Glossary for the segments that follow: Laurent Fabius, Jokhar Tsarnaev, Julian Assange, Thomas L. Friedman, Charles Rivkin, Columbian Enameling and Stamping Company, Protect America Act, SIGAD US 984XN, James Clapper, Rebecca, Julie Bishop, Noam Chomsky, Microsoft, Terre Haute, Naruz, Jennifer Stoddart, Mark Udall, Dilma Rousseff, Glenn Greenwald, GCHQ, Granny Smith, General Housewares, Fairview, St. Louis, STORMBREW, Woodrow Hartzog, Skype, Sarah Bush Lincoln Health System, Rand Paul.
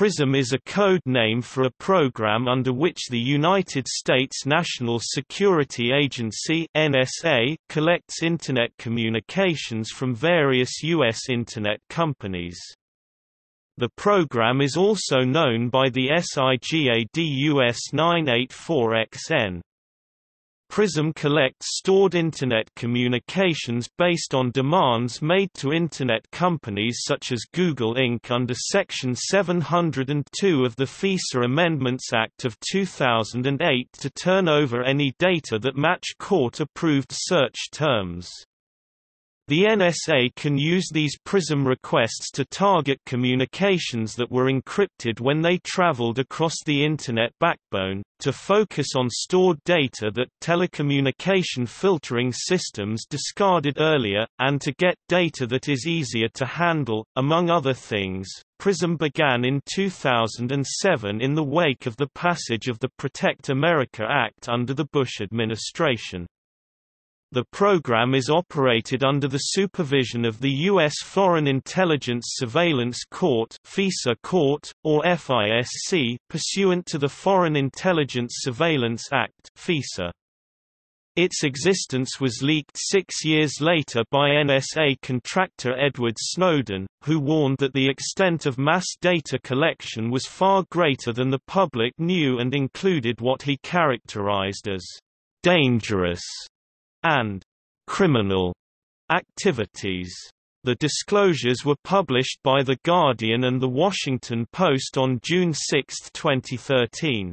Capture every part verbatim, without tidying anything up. PRISM is a code name for a program under which the United States National Security Agency (N S A) collects Internet communications from various U S Internet companies. The program is also known by the SIGAD U S nine eight four X N. PRISM collects stored Internet communications based on demands made to Internet companies such as Google Incorporated under Section seven oh two of the FISA Amendments Act of two thousand eight to turn over any data that match court-approved search terms. The N S A can use these PRISM requests to target communications that were encrypted when they traveled across the Internet backbone, to focus on stored data that telecommunication filtering systems discarded earlier, and to get data that is easier to handle, among other things. PRISM began in two thousand seven in the wake of the passage of the Protect America Act under the Bush administration. The program is operated under the supervision of the U S Foreign Intelligence Surveillance Court (FISA Court, or F I S C) pursuant to the Foreign Intelligence Surveillance Act (FISA). Its existence was leaked six years later by N S A contractor Edward Snowden, who warned that the extent of mass data collection was far greater than the public knew and included what he characterized as dangerous and criminal activities. The disclosures were published by The Guardian and The Washington Post on June sixth, twenty thirteen.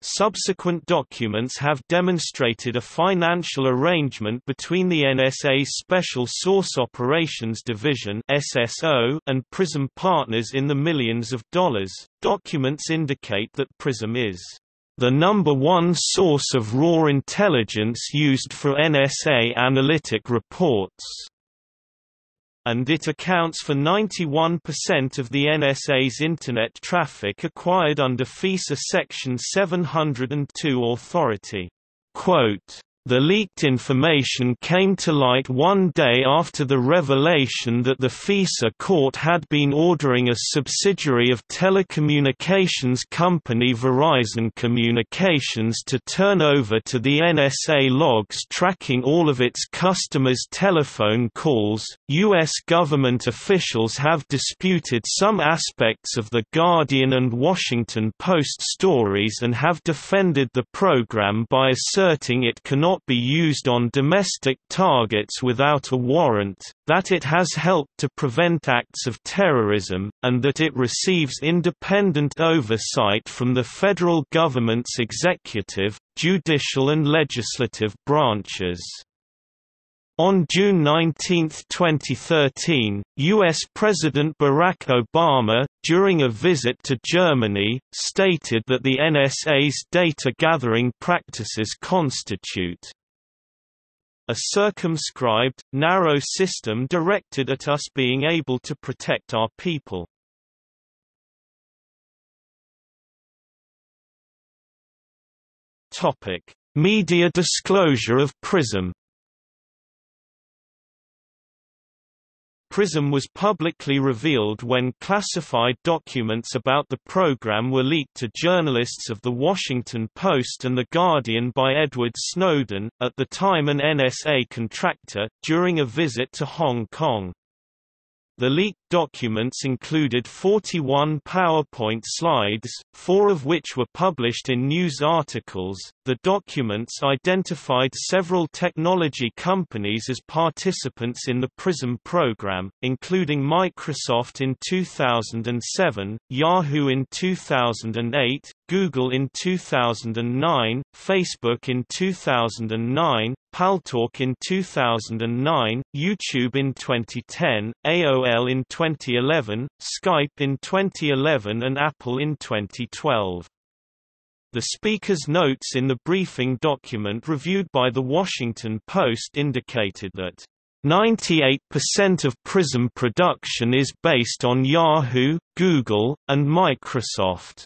Subsequent documents have demonstrated a financial arrangement between the N S A's Special Source Operations Division (S S O) and PRISM partners in the millions of dollars. Documents indicate that PRISM is the number one source of raw intelligence used for N S A analytic reports, and it accounts for ninety-one percent of the N S A's Internet traffic acquired under FISA Section seven oh two authority. Quote, "The leaked information came to light one day after the revelation that the FISA court had been ordering a subsidiary of telecommunications company Verizon Communications to turn over to the N S A logs tracking all of its customers' telephone calls." U S government officials have disputed some aspects of The Guardian and Washington Post stories and have defended the program by asserting it cannot be used on domestic targets without a warrant, that it has helped to prevent acts of terrorism, and that it receives independent oversight from the federal government's executive, judicial and legislative branches. On June nineteenth, twenty thirteen, U S President Barack Obama, during a visit to Germany, stated that the N S A's data-gathering practices constitute a circumscribed, narrow system directed at us being able to protect our people. Media disclosure of PRISM. PRISM was publicly revealed when classified documents about the program were leaked to journalists of The Washington Post and The Guardian by Edward Snowden, at the time an N S A contractor, during a visit to Hong Kong. The leaked documents included forty-one PowerPoint slides, four of which were published in news articles. The documents identified several technology companies as participants in the PRISM program, including Microsoft in two thousand seven, Yahoo in two thousand eight, Google in two thousand nine, Facebook in two thousand nine, Paltalk in two thousand nine, YouTube in twenty ten, A O L in twenty eleven, Skype in twenty eleven and Apple in twenty twelve. The speaker's notes in the briefing document reviewed by The Washington Post indicated that ninety-eight percent of PRISM production is based on Yahoo, Google, and Microsoft.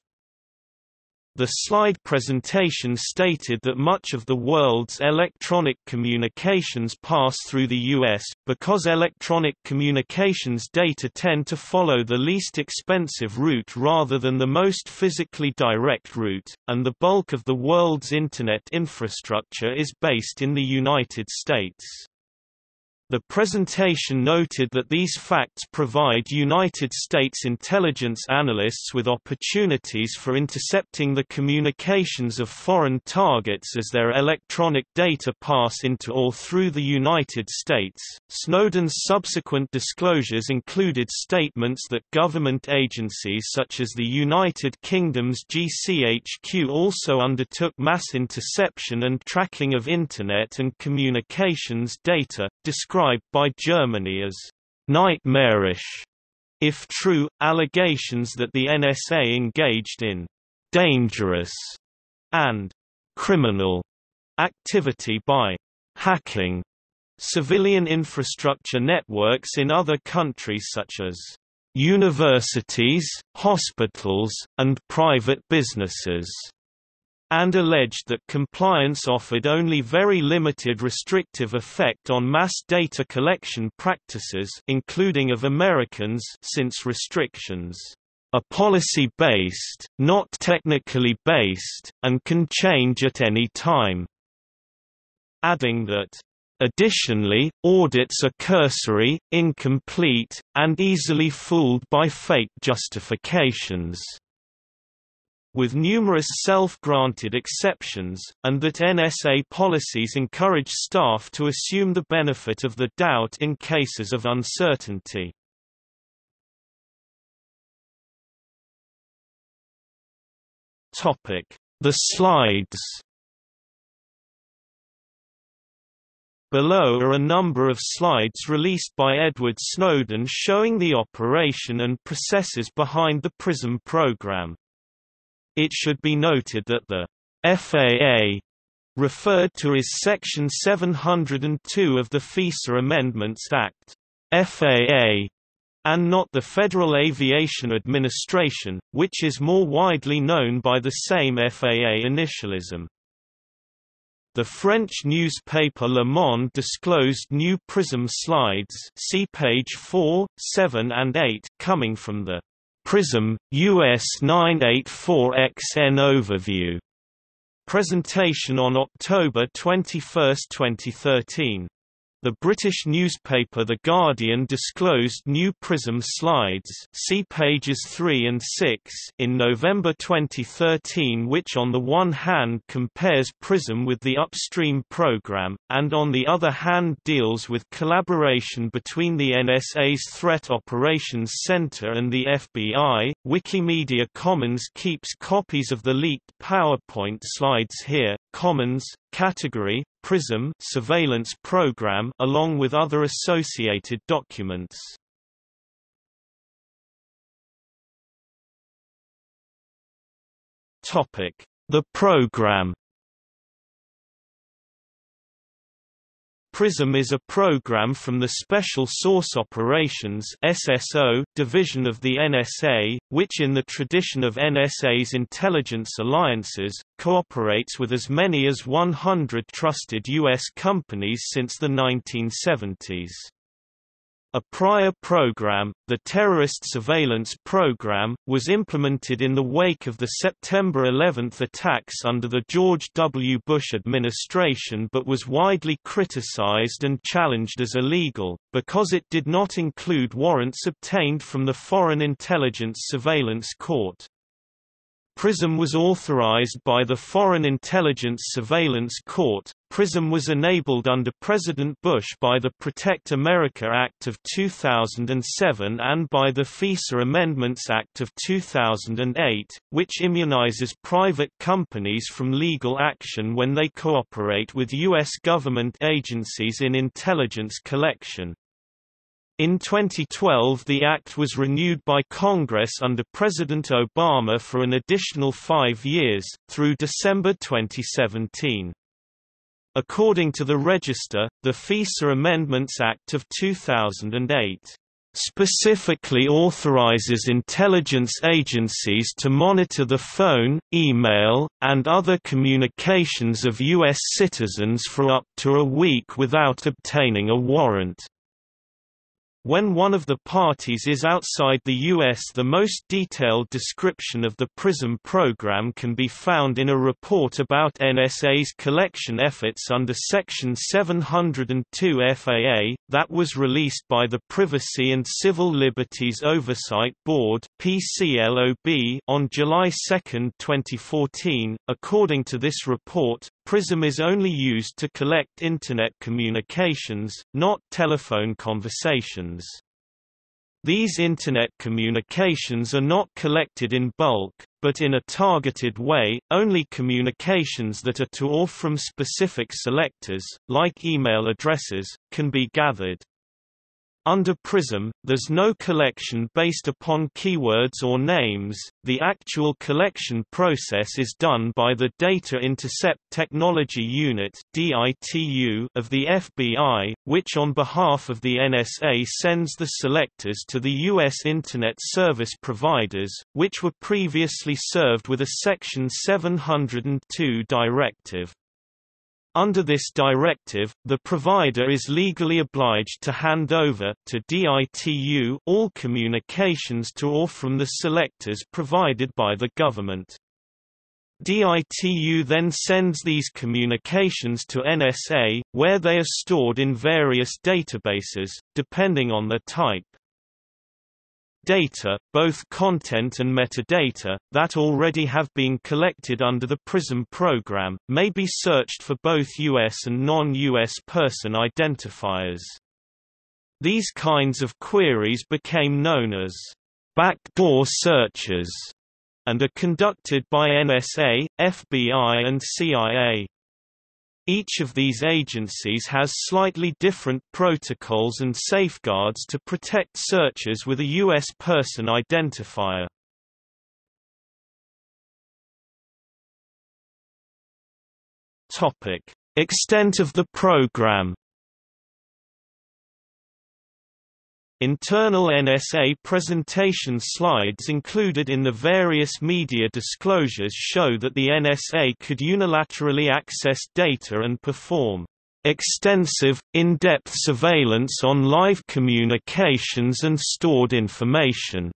The slide presentation stated that much of the world's electronic communications pass through the U S, because electronic communications data tend to follow the least expensive route rather than the most physically direct route, and the bulk of the world's Internet infrastructure is based in the United States. The presentation noted that these facts provide United States intelligence analysts with opportunities for intercepting the communications of foreign targets as their electronic data pass into or through the United States. Snowden's subsequent disclosures included statements that government agencies such as the United Kingdom's G C H Q also undertook mass interception and tracking of Internet and communications data, described by Germany as nightmarish, if true, allegations that the N S A engaged in dangerous and criminal activity by hacking civilian infrastructure networks in other countries such as universities, hospitals, and private businesses, and alleged that compliance offered only very limited restrictive effect on mass data collection practices, including of Americans, since restrictions are policy-based, not technically based, and can change at any time, adding that, additionally, audits are cursory, incomplete, and easily fooled by fake justifications, with numerous self-granted exceptions, and that N S A policies encourage staff to assume the benefit of the doubt in cases of uncertainty. The slides. Below are a number of slides released by Edward Snowden showing the operation and processes behind the PRISM program. It should be noted that the F A A referred to is Section seven oh two of the FISA Amendments Act, F A A, and not the Federal Aviation Administration, which is more widely known by the same F A A initialism. The French newspaper Le Monde disclosed new PRISM slides, see page four, seven and eight, coming from the PRISM, U S nine eight four X N Overview presentation on October twenty-first, twenty thirteen. The British newspaper The Guardian disclosed new PRISM slides, see pages three and six, in November twenty thirteen, which on the one hand compares PRISM with the upstream program, and on the other hand deals with collaboration between the N S A's Threat Operations Center and the F B I. Wikimedia Commons keeps copies of the leaked PowerPoint slides here. Commons, category, PRISM surveillance program, along with other associated documents. Topic: The program. PRISM is a program from the Special Source Operations (S S O) division of the N S A, which in the tradition of N S A's intelligence alliances, cooperates with as many as one hundred trusted U S companies since the nineteen seventies. A prior program, the Terrorist Surveillance Program, was implemented in the wake of the September eleventh attacks under the George W. Bush administration, but was widely criticized and challenged as illegal, because it did not include warrants obtained from the Foreign Intelligence Surveillance Court. PRISM was authorized by the Foreign Intelligence Surveillance Court. PRISM was enabled under President Bush by the Protect America Act of two thousand seven and by the FISA Amendments Act of two thousand eight, which immunizes private companies from legal action when they cooperate with U S government agencies in intelligence collection. In twenty twelve, the Act was renewed by Congress under President Obama for an additional five years, through December twenty seventeen. According to the Register, the FISA Amendments Act of two thousand eight specifically authorizes intelligence agencies to monitor the phone, email, and other communications of U S citizens for up to a week without obtaining a warrant. When one of the parties is outside the U S, the most detailed description of the PRISM program can be found in a report about N S A's collection efforts under Section seven oh two F A A, that was released by the Privacy and Civil Liberties Oversight Board (P C L O B) on July second, twenty fourteen. According to this report, PRISM is only used to collect Internet communications, not telephone conversations. These Internet communications are not collected in bulk, but in a targeted way. Only communications that are to or from specific selectors, like email addresses, can be gathered. Under PRISM, there's no collection based upon keywords or names. The actual collection process is done by the Data Intercept Technology Unit (D I T U) of the F B I, which on behalf of the N S A sends the selectors to the U S Internet service providers, which were previously served with a Section seven oh two directive. Under this directive, the provider is legally obliged to hand over to D I T U all communications to or from the selectors provided by the government. D I T U then sends these communications to N S A, where they are stored in various databases, depending on the type. Data, both content and metadata, that already have been collected under the PRISM program, may be searched for both U S and non-U S person identifiers. These kinds of queries became known as backdoor searches and are conducted by N S A, F B I and C I A. Each of these agencies has slightly different protocols and safeguards to protect searches with a U S person identifier. Topic: Extent of the program. Internal N S A presentation slides included in the various media disclosures show that the N S A could unilaterally access data and perform extensive, in-depth surveillance on live communications and stored information,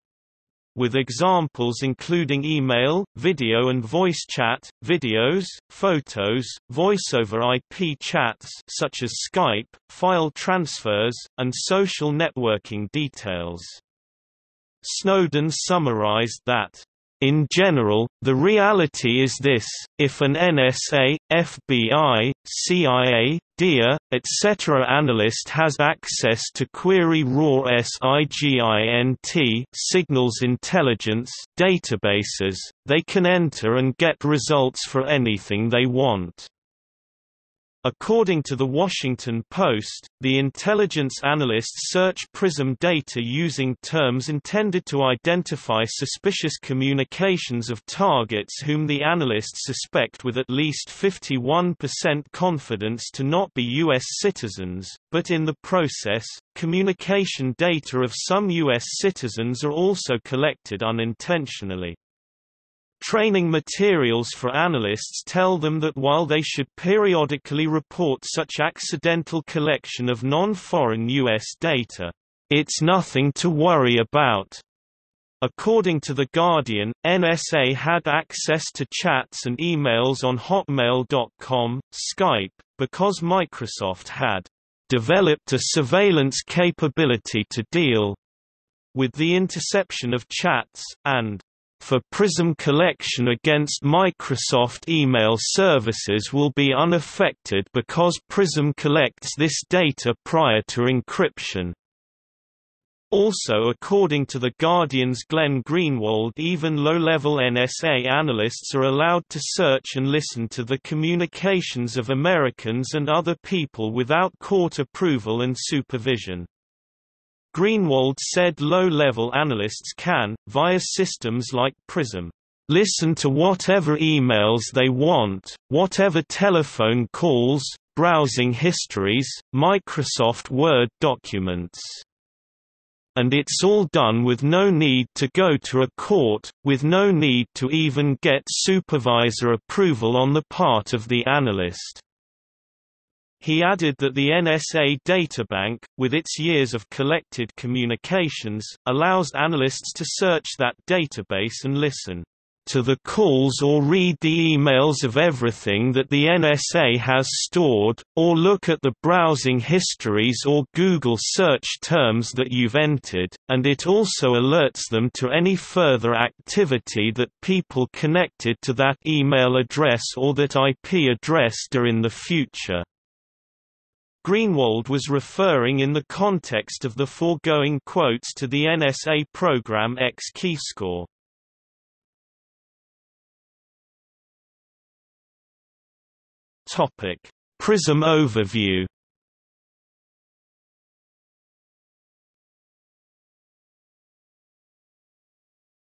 with examples including email, video and voice chat, videos, photos, voice over I P chats such as Skype, file transfers, and social networking details. Snowden summarized that, "In general, the reality is this: if an N S A, F B I, C I A, D E A, et cetera analyst has access to query raw SIGINT signals intelligence databases, they can enter and get results for anything they want." According to The Washington Post, the intelligence analysts search PRISM data using terms intended to identify suspicious communications of targets whom the analysts suspect with at least fifty-one percent confidence to not be U S citizens, but in the process, communication data of some U S citizens are also collected unintentionally. Training materials for analysts tell them that while they should periodically report such accidental collection of non-foreign U S data, "it's nothing to worry about." According to The Guardian, N S A had access to chats and emails on Hotmail dot com, Skype, because Microsoft had developed a surveillance capability to deal with the interception of chats, and "for PRISM collection against Microsoft email services will be unaffected because PRISM collects this data prior to encryption." Also, according to The Guardian's Glenn Greenwald, even low-level N S A analysts are allowed to search and listen to the communications of Americans and other people without court approval and supervision. Greenwald said low-level analysts can, via systems like PRISM, "listen to whatever emails they want, whatever telephone calls, browsing histories, Microsoft Word documents." And it's all done with no need to go to a court, with no need to even get supervisor approval on the part of the analyst." He added that the N S A databank, with its years of collected communications, allows analysts to search that database and listen to the calls or read the emails of everything that the N S A has stored, or look at the browsing histories or Google search terms that you've entered, and it also alerts them to any further activity that people connected to that email address or that I P address do in the future. Greenwald was referring in the context of the foregoing quotes to the N S A program X Keyscore. Topic: PRISM overview.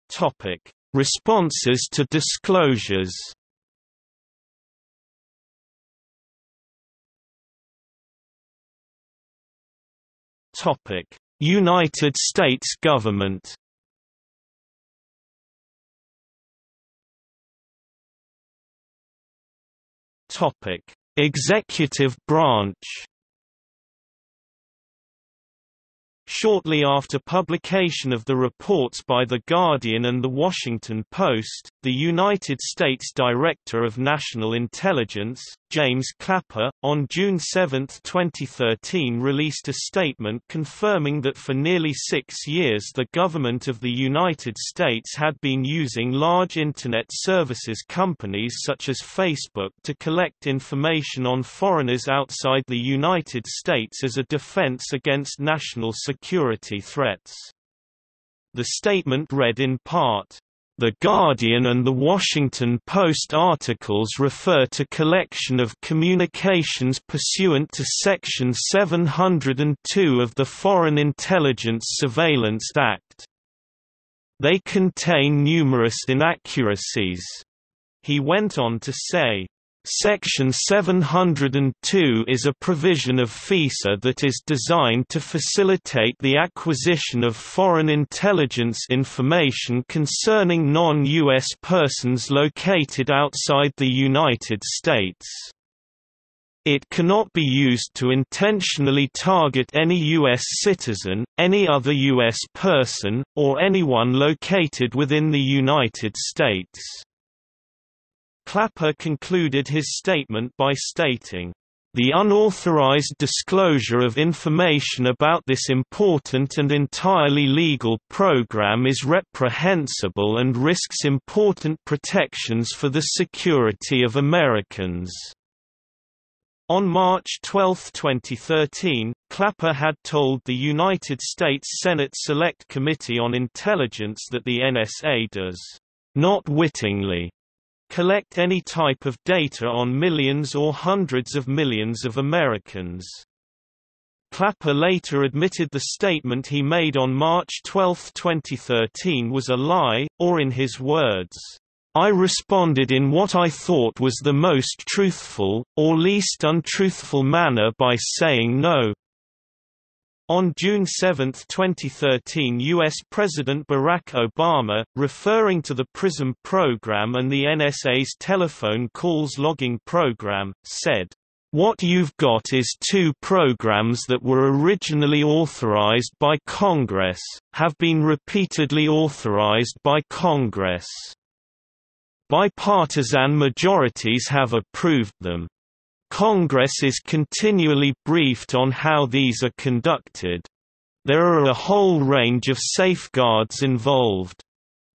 Topic: Responses to disclosures. Topic: United States government. Topic: Executive branch. Shortly after publication of the reports by The Guardian and The Washington Post, the United States Director of National Intelligence, James Clapper, on June seventh twenty thirteen released a statement confirming that for nearly six years the government of the United States had been using large Internet services companies such as Facebook to collect information on foreigners outside the United States as a defense against national security. Security threats. The statement read in part, "The Guardian and The Washington Post articles refer to collection of communications pursuant to Section seven oh two of the Foreign Intelligence Surveillance Act. They contain numerous inaccuracies." He went on to say, "Section seven oh two is a provision of FISA that is designed to facilitate the acquisition of foreign intelligence information concerning non U S persons located outside the United States. It cannot be used to intentionally target any U S citizen, any other U S person, or anyone located within the United States." Clapper concluded his statement by stating, "The unauthorized disclosure of information about this important and entirely legal program is reprehensible and risks important protections for the security of Americans." On March twelfth twenty thirteen, Clapper had told the United States Senate Select Committee on Intelligence that the N S A does not wittingly collect any type of data on millions or hundreds of millions of Americans. Clapper later admitted the statement he made on March twelfth twenty thirteen was a lie, or in his words, "I responded in what I thought was the most truthful, or least untruthful manner by saying no." On June seventh twenty thirteen, U S President Barack Obama, referring to the PRISM program and the N S A's telephone calls logging program, said, "What you've got is two programs that were originally authorized by Congress, have been repeatedly authorized by Congress. Bipartisan majorities have approved them. Congress is continually briefed on how these are conducted. There are a whole range of safeguards involved.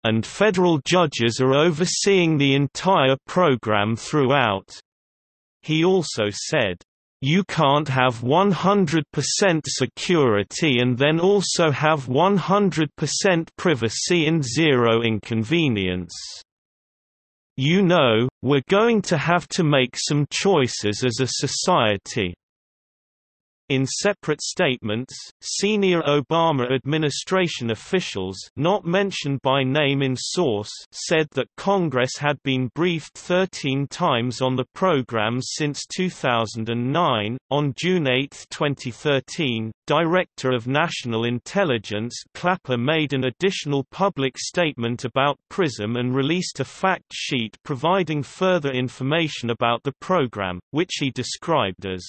And federal judges are overseeing the entire program throughout." He also said, "You can't have one hundred percent security and then also have one hundred percent privacy and zero inconvenience. You know, we're going to have to make some choices as a society." In separate statements, senior Obama administration officials not mentioned by name in source said that Congress had been briefed thirteen times on the program since two thousand nine. On June eighth twenty thirteen, Director of National Intelligence Clapper made an additional public statement about PRISM and released a fact sheet providing further information about the program, which he described as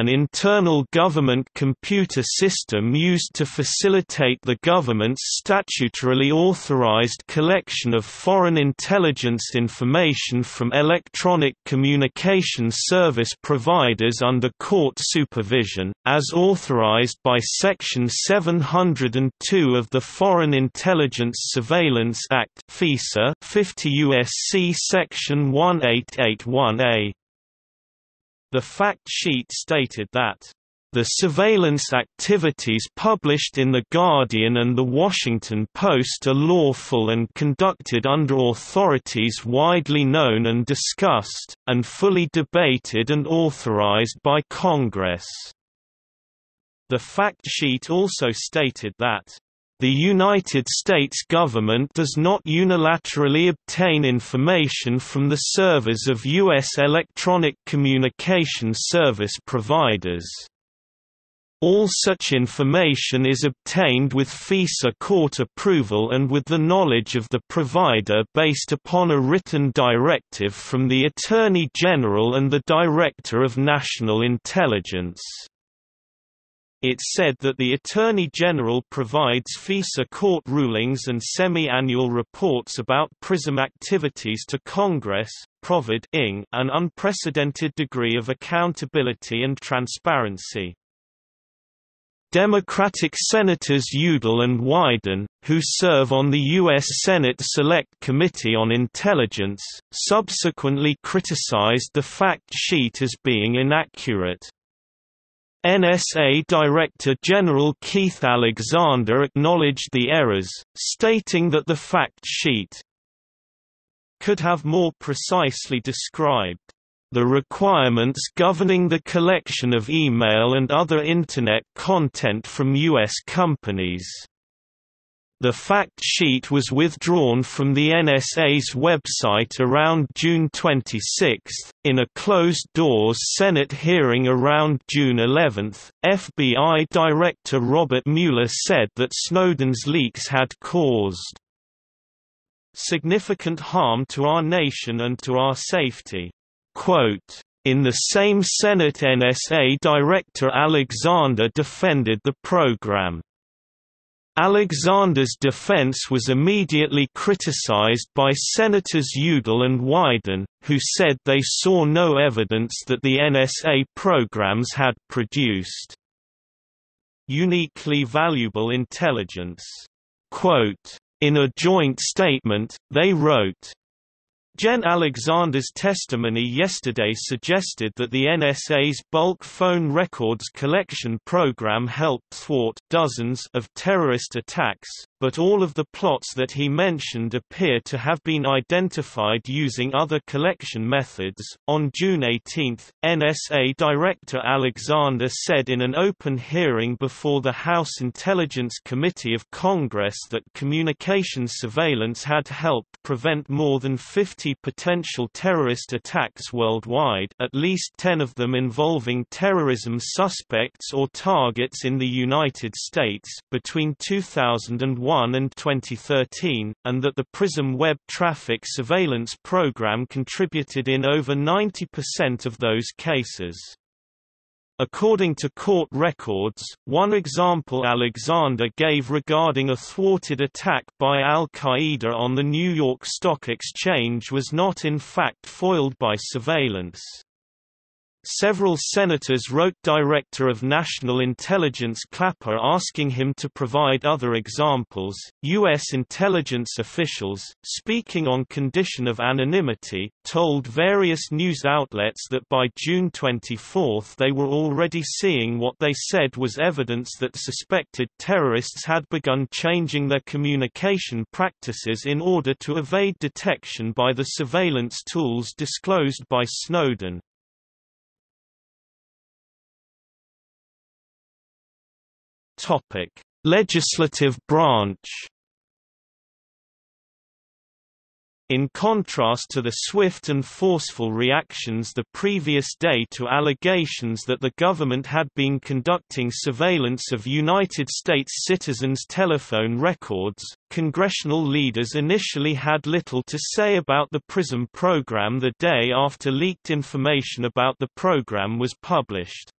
an internal government computer system used to facilitate the government's statutorily authorized collection of foreign intelligence information from electronic communication service providers under court supervision, as authorized by Section seven oh two of the Foreign Intelligence Surveillance Act (FISA), fifty U S C Section eighteen eighty-one A. The fact sheet stated that, "...the surveillance activities published in The Guardian and The Washington Post are lawful and conducted under authorities widely known and discussed, and fully debated and authorized by Congress." The fact sheet also stated that, the United States government does not unilaterally obtain information from the servers of U S electronic communication service providers. All such information is obtained with FISA court approval and with the knowledge of the provider based upon a written directive from the Attorney General and the Director of National Intelligence. It said that the Attorney General provides FISA court rulings and semi-annual reports about PRISM activities to Congress, providing an unprecedented degree of accountability and transparency. Democratic Senators Udall and Wyden, who serve on the U S Senate Select Committee on Intelligence, subsequently criticized the fact sheet as being inaccurate. N S A Director General Keith Alexander acknowledged the errors, stating that the fact sheet could have more precisely described the requirements governing the collection of email and other Internet content from U S companies. The fact sheet was withdrawn from the N S A's website around June twenty-sixth. In a closed-doors Senate hearing around June eleventh, F B I Director Robert Mueller said that Snowden's leaks had caused significant harm to our nation and to our safety. Quote, in the same Senate, N S A Director Alexander defended the program. Alexander's defense was immediately criticized by Senators Udall and Wyden, who said they saw no evidence that the N S A programs had produced uniquely valuable intelligence. Quote, in a joint statement, they wrote, Jen Alexander's testimony yesterday suggested that the N S A's bulk phone records collection program helped thwart dozens of terrorist attacks, but all of the plots that he mentioned appear to have been identified using other collection methods. On June eighteenth, N S A Director Alexander said in an open hearing before the House Intelligence Committee of Congress that communication surveillance had helped prevent more than fifty potential terrorist attacks worldwide, at least ten of them involving terrorism suspects or targets in the United States, between two thousand one and twenty thirteen, and that the PRISM web traffic surveillance program contributed in over ninety percent of those cases. According to court records, one example Alexander gave regarding a thwarted attack by Al-Qaeda on the New York Stock Exchange was not in fact foiled by surveillance. Several senators wrote Director of National Intelligence Clapper asking him to provide other examples. U S intelligence officials, speaking on condition of anonymity, told various news outlets that by June twenty-fourth they were already seeing what they said was evidence that suspected terrorists had begun changing their communication practices in order to evade detection by the surveillance tools disclosed by Snowden. Topic: Legislative branch. In contrast to the swift and forceful reactions the previous day to allegations that the government had been conducting surveillance of United States citizens' telephone records, congressional leaders initially had little to say about the PRISM program the day after leaked information about the program was published.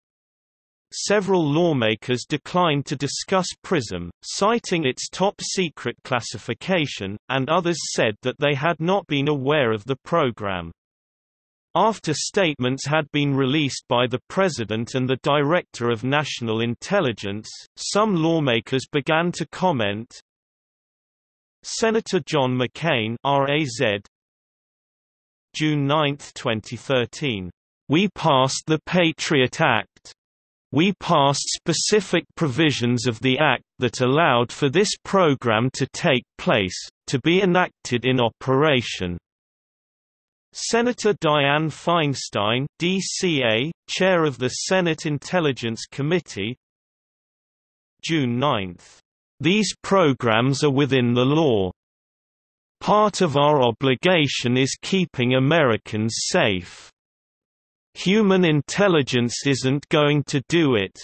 Several lawmakers declined to discuss PRISM, citing its top-secret classification, and others said that they had not been aware of the program. After statements had been released by the President and the Director of National Intelligence, some lawmakers began to comment. Senator John McCain, R A Z, June ninth twenty thirteen, "We passed the Patriot Act. We passed specific provisions of the Act that allowed for this program to take place, to be enacted in operation." Senator Dianne Feinstein, D C A, Chair of the Senate Intelligence Committee, June ninth, "These programs are within the law. Part of our obligation is keeping Americans safe. Human intelligence isn't going to do it."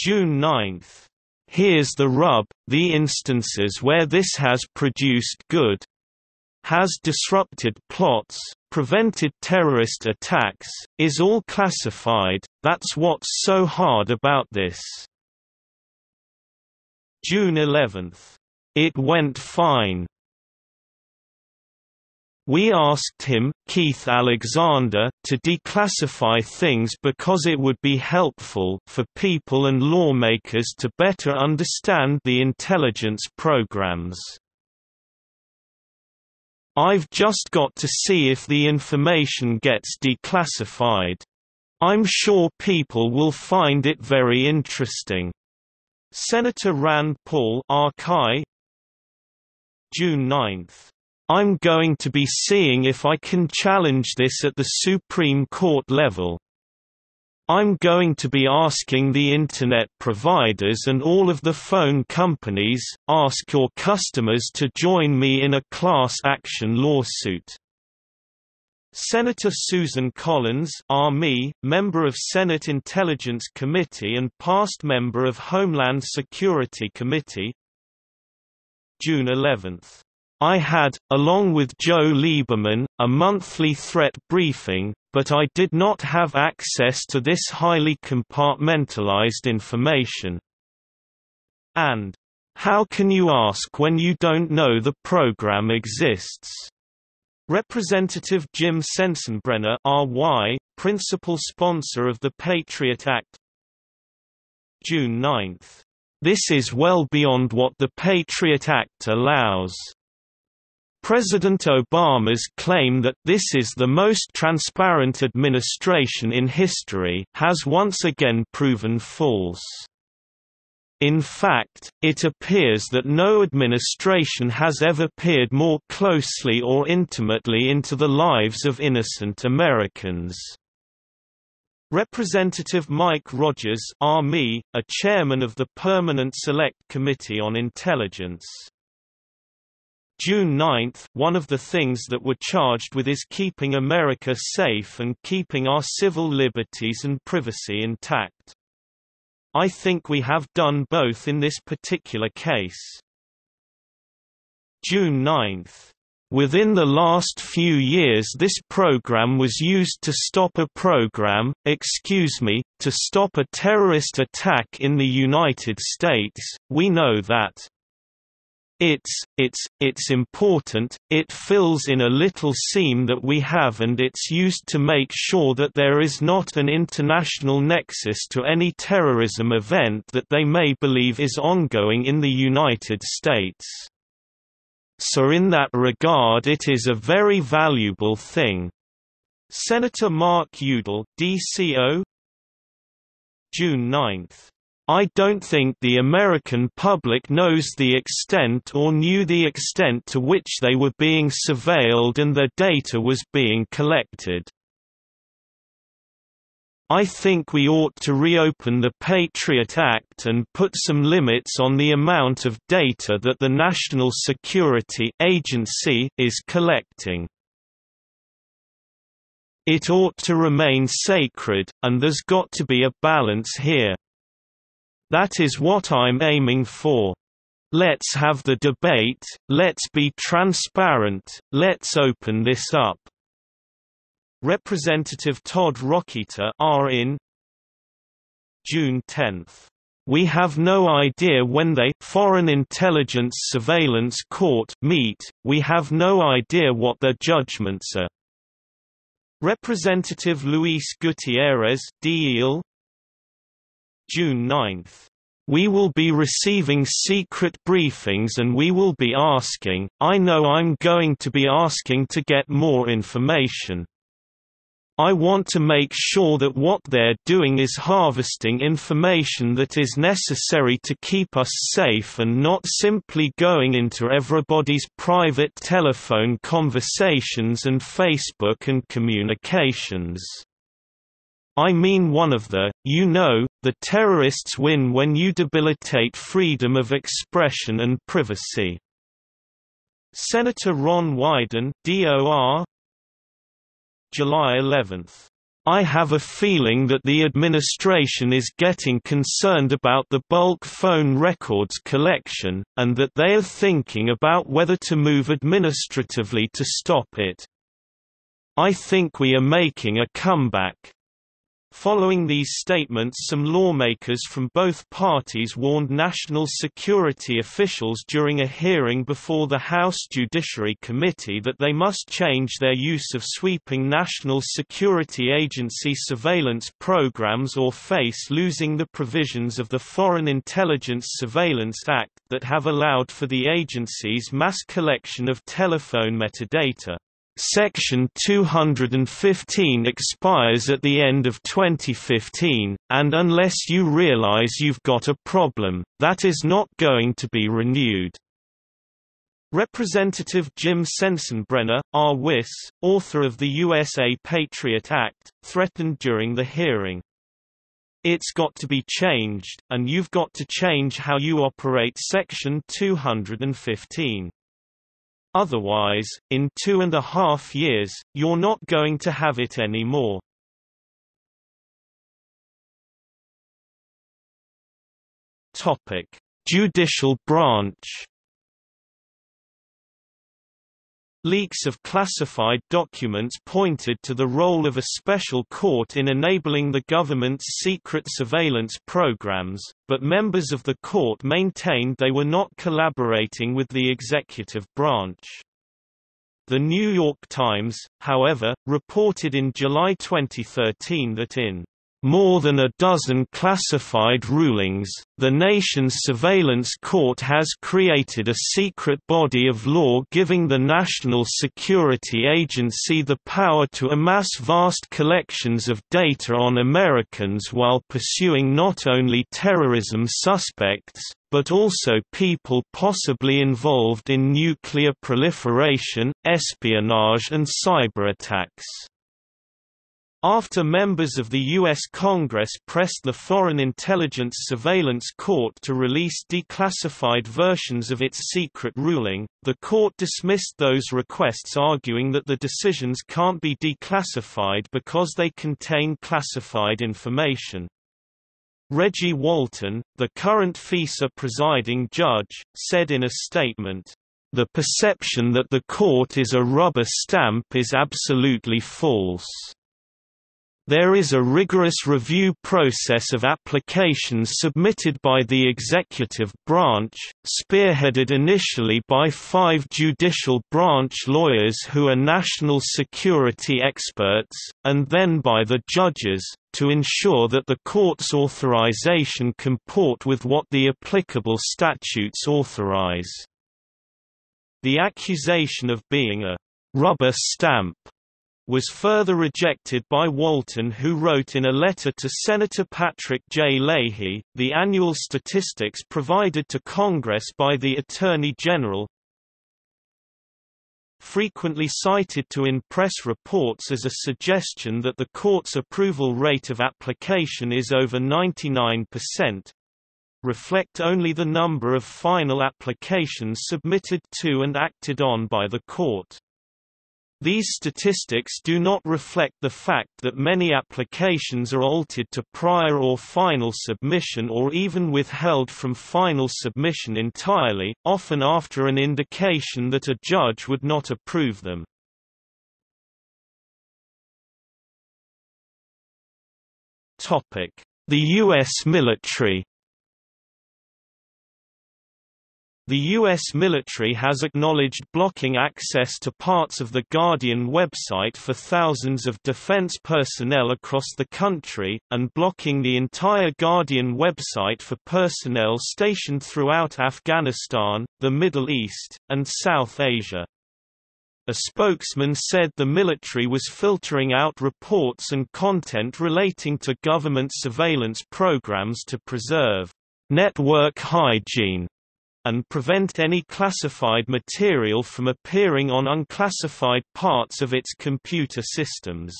June ninth. "Here's the rub, the instances where this has produced good. Has disrupted plots, prevented terrorist attacks, is all classified, that's what's so hard about this." June eleventh. "It went fine. We asked him, Keith Alexander, to declassify things because it would be helpful for people and lawmakers to better understand the intelligence programs. I've just got to see if the information gets declassified. I'm sure people will find it very interesting." Senator Rand Paul, R C I, June ninth. "I'm going to be seeing if I can challenge this at the Supreme Court level. I'm going to be asking the Internet providers and all of the phone companies, ask your customers to join me in a class action lawsuit." Senator Susan Collins, Army, member of Senate Intelligence Committee and past member of Homeland Security Committee, June eleventh. "I had, along with Joe Lieberman, a monthly threat briefing, but I did not have access to this highly compartmentalized information. And, how can you ask when you don't know the program exists?" Representative Jim Sensenbrenner, R Y, principal sponsor of the Patriot Act, June ninth. "This is well beyond what the Patriot Act allows. President Obama's claim that this is the most transparent administration in history has once again proven false. In fact, it appears that no administration has ever peered more closely or intimately into the lives of innocent Americans." Representative Mike Rogers, Army, a chairman of the Permanent Select Committee on Intelligence, June ninth, "One of the things that we're charged with is keeping America safe and keeping our civil liberties and privacy intact. I think we have done both in this particular case." June ninth. "Within the last few years this program was used to stop a program, excuse me, to stop a terrorist attack in the United States, we know that. It's, it's, it's important, it fills in a little seam that we have and it's used to make sure that there is not an international nexus to any terrorism event that they may believe is ongoing in the United States. So in that regard it is a very valuable thing." Senator Mark Udall, D C O, June ninth. "I don't think the American public knows the extent or knew the extent to which they were being surveilled and their data was being collected." I think we ought to reopen the Patriot Act and put some limits on the amount of data that the National Security Agency is collecting. It ought to remain sacred, and there's got to be a balance here. That is what I'm aiming for. Let's have the debate, let's be transparent, let's open this up. Representative Todd Rockita R in June tenth. We have no idea when they Foreign Intelligence Surveillance Court meet, we have no idea what their judgments are. Representative Luis Gutierrez D E L June ninth. We will be receiving secret briefings and we will be asking, I know I'm going to be asking to get more information. I want to make sure that what they're doing is harvesting information that is necessary to keep us safe and not simply going into everybody's private telephone conversations and Facebook and communications. I mean one of the, you know, the terrorists win when you debilitate freedom of expression and privacy. Senator Ron Wyden, D O R, July eleventh. I have a feeling that the administration is getting concerned about the bulk phone records collection, and that they are thinking about whether to move administratively to stop it. I think we are making a comeback. Following these statements, some lawmakers from both parties warned national security officials during a hearing before the House Judiciary Committee that they must change their use of sweeping National Security Agency surveillance programs or face losing the provisions of the Foreign Intelligence Surveillance Act that have allowed for the agency's mass collection of telephone metadata. Section two hundred fifteen expires at the end of twenty fifteen, and unless you realize you've got a problem, that is not going to be renewed. Representative Jim Sensenbrenner, R W I S, author of the U S A Patriot Act, threatened during the hearing. It's got to be changed, and you've got to change how you operate Section two hundred fifteen. Otherwise, in two and a half years, you're not going to have it anymore. Topic: Judicial branch. Leaks of classified documents pointed to the role of a special court in enabling the government's secret surveillance programs, but members of the court maintained they were not collaborating with the executive branch. The New York Times, however, reported in July twenty thirteen that in more than a dozen classified rulings, the nation's surveillance court has created a secret body of law giving the National Security Agency the power to amass vast collections of data on Americans while pursuing not only terrorism suspects, but also people possibly involved in nuclear proliferation, espionage and cyberattacks. After members of the U S Congress pressed the Foreign Intelligence Surveillance Court to release declassified versions of its secret ruling, the court dismissed those requests, arguing that the decisions can't be declassified because they contain classified information. Reggie Walton, the current FISA presiding judge, said in a statement, "The perception that the court is a rubber stamp is absolutely false. There is a rigorous review process of applications submitted by the executive branch, spearheaded initially by five judicial branch lawyers who are national security experts, and then by the judges, to ensure that the court's authorization comport with what the applicable statutes authorize." The accusation of being a rubber stamp was further rejected by Walton, who wrote in a letter to Senator Patrick J. Leahy, the annual statistics provided to Congress by the Attorney General frequently cited to in press reports as a suggestion that the court's approval rate of application is over ninety-nine percent, reflect only the number of final applications submitted to and acted on by the court. These statistics do not reflect the fact that many applications are altered to prior or final submission or even withheld from final submission entirely, often after an indication that a judge would not approve them. Topic: The U S military. The U S military has acknowledged blocking access to parts of the Guardian website for thousands of defense personnel across the country, and blocking the entire Guardian website for personnel stationed throughout Afghanistan, the Middle East, and South Asia. A spokesman said the military was filtering out reports and content relating to government surveillance programs to preserve network hygiene and prevent any classified material from appearing on unclassified parts of its computer systems.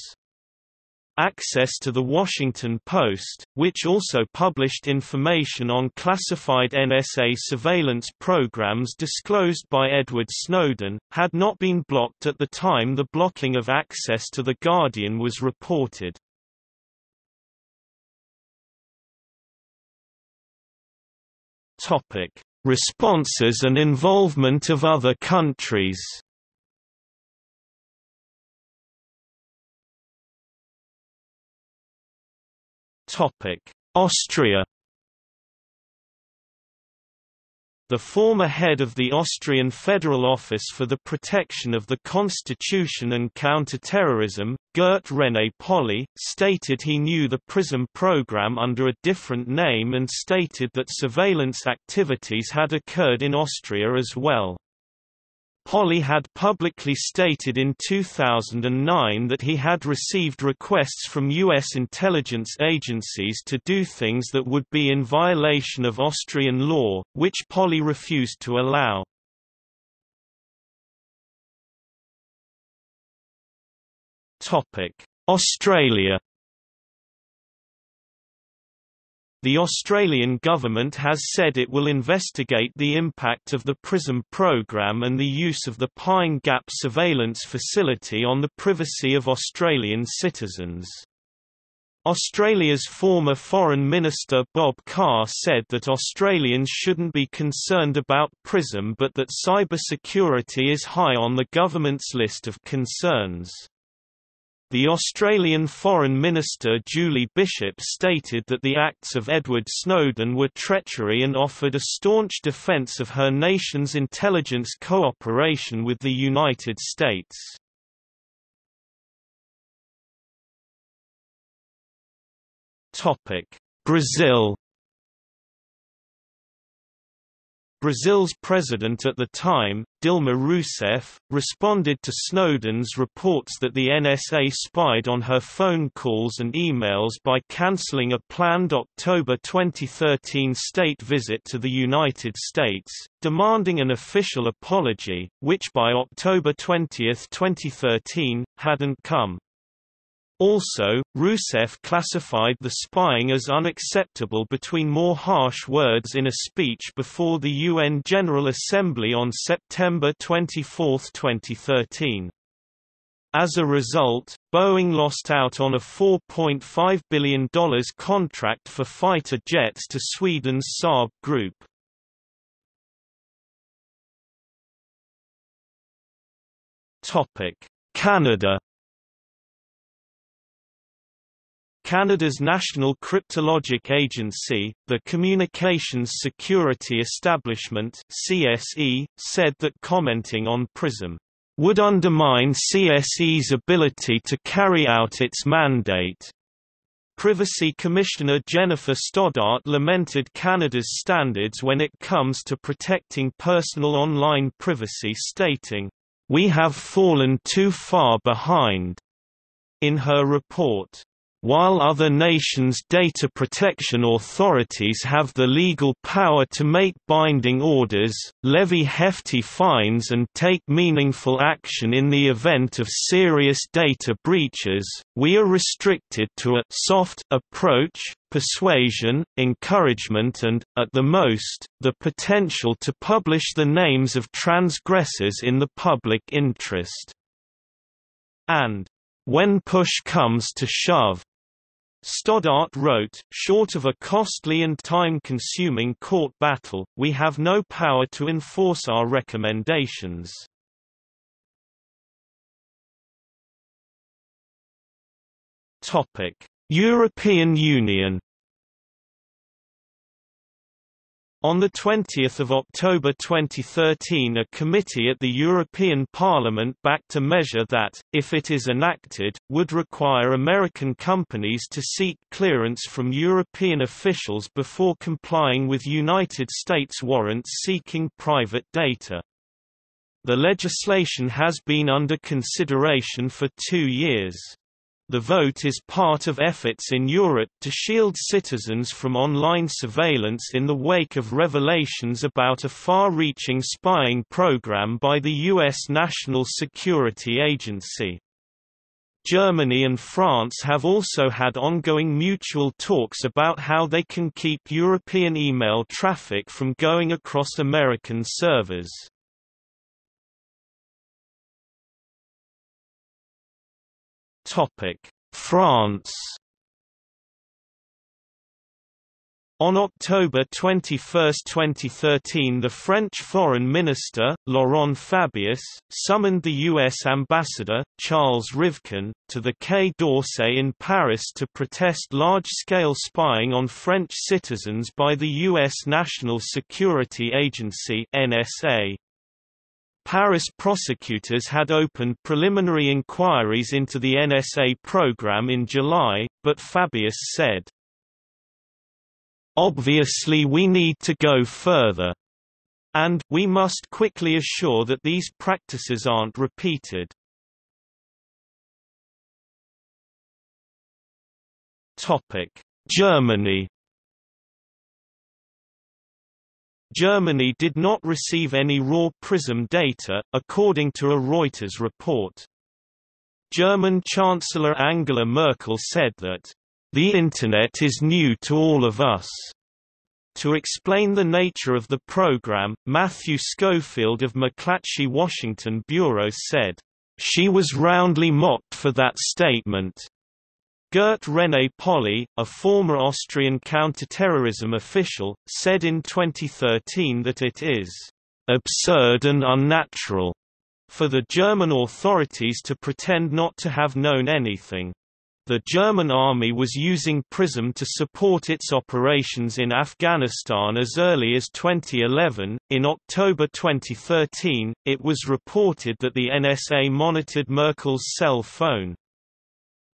Access to The Washington Post, which also published information on classified N S A surveillance programs disclosed by Edward Snowden, had not been blocked at the time the blocking of access to The Guardian was reported. Responses and involvement of other countries. Austria. The former head of the Austrian Federal Office for the Protection of the Constitution and Counterterrorism, Gert René Polli, stated he knew the PRISM program under a different name and stated that surveillance activities had occurred in Austria as well. Polli had publicly stated in two thousand nine that he had received requests from U S intelligence agencies to do things that would be in violation of Austrian law, which Polli refused to allow. Australia. The Australian government has said it will investigate the impact of the PRISM program and the use of the Pine Gap surveillance facility on the privacy of Australian citizens. Australia's former Foreign Minister Bob Carr said that Australians shouldn't be concerned about PRISM but that cybersecurity is high on the government's list of concerns. The Australian Foreign Minister Julie Bishop stated that the acts of Edward Snowden were treachery and offered a staunch defence of her nation's intelligence cooperation with the United States. Brazil. Brazil's president at the time, Dilma Rousseff, responded to Snowden's reports that the N S A spied on her phone calls and emails by cancelling a planned October twenty thirteen state visit to the United States, demanding an official apology, which by October twentieth twenty thirteen, hadn't come. Also, Rousseff classified the spying as unacceptable between more harsh words in a speech before the U N General Assembly on September twenty-fourth twenty thirteen. As a result, Boeing lost out on a four point five billion dollar contract for fighter jets to Sweden's Saab Group. Canada. Canada's National Cryptologic Agency, the Communications Security Establishment (C S E), said that commenting on PRISM would undermine C S E's ability to carry out its mandate. Privacy Commissioner Jennifer Stoddart lamented Canada's standards when it comes to protecting personal online privacy, stating, "We have fallen too far behind," in her report. While other nations' data protection authorities have the legal power to make binding orders, levy hefty fines and take meaningful action in the event of serious data breaches, we are restricted to a soft approach, persuasion, encouragement and, at the most, the potential to publish the names of transgressors in the public interest. And, when push comes to shove, Stoddart wrote, short of a costly and time-consuming court battle, we have no power to enforce our recommendations. European Union. On the twentieth of October twenty thirteen, a committee at the European Parliament backed a measure that, if it is enacted, would require American companies to seek clearance from European officials before complying with United States warrants seeking private data. The legislation has been under consideration for two years. The vote is part of efforts in Europe to shield citizens from online surveillance in the wake of revelations about a far-reaching spying program by the U S National Security Agency. Germany and France have also had ongoing mutual talks about how they can keep European email traffic from going across American servers. France. On October twenty-first twenty thirteen, the French Foreign Minister, Laurent Fabius, summoned the U S Ambassador, Charles Rivkin, to the Quai d'Orsay in Paris to protest large-scale spying on French citizens by the U S National Security Agency (N S A). Paris prosecutors had opened preliminary inquiries into the N S A program in July, but Fabius said, "Obviously we need to go further, and we must quickly assure that these practices aren't repeated." Germany. Germany did not receive any raw PRISM data, according to a Reuters report. German Chancellor Angela Merkel said that, "The Internet is new to all of us." To explain the nature of the program, Matthew Schofield of McClatchy Washington Bureau said, "She was roundly mocked for that statement." Gert René Polli, a former Austrian counterterrorism official, said in twenty thirteen that it is absurd and unnatural for the German authorities to pretend not to have known anything. The German army was using PRISM to support its operations in Afghanistan as early as twenty eleven. In October twenty thirteen, it was reported that the N S A monitored Merkel's cell phone.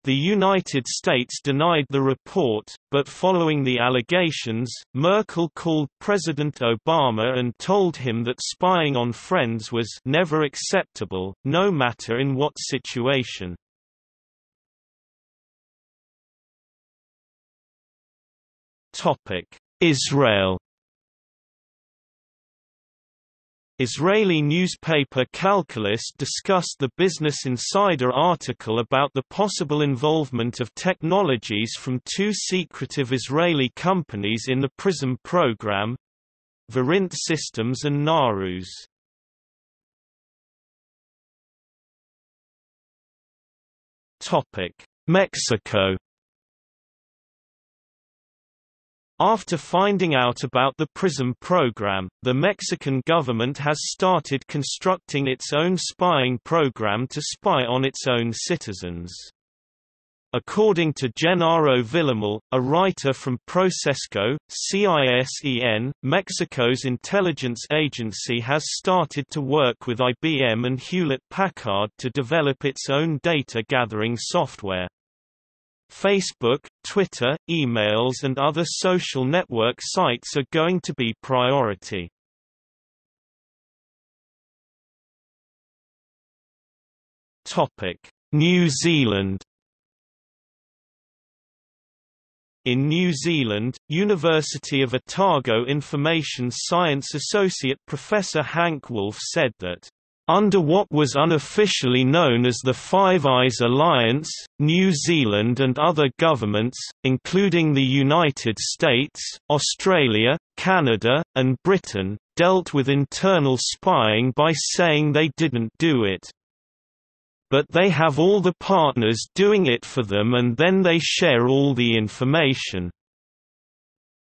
The United States denied the report, but following the allegations, Merkel called President Obama and told him that spying on friends was never acceptable, no matter in what situation. Israel. Israeli newspaper Calculus discussed the Business Insider article about the possible involvement of technologies from two secretive Israeli companies in the PRISM program, Verint Systems and Naruz. Mexico. After finding out about the PRISM program, the Mexican government has started constructing its own spying program to spy on its own citizens. According to Genaro Villamil, a writer from Procesco, CISEN, Mexico's intelligence agency has started to work with I B M and Hewlett-Packard to develop its own data-gathering software. Facebook, Twitter, emails and other social network sites are going to be priority. New Zealand. In New Zealand, University of Otago Information Science Associate Professor Hank Wolfe said that, "Under what was unofficially known as the Five Eyes Alliance, New Zealand and other governments, including the United States, Australia, Canada, and Britain, dealt with internal spying by saying they didn't do it. But they have all the partners doing it for them and then they share all the information."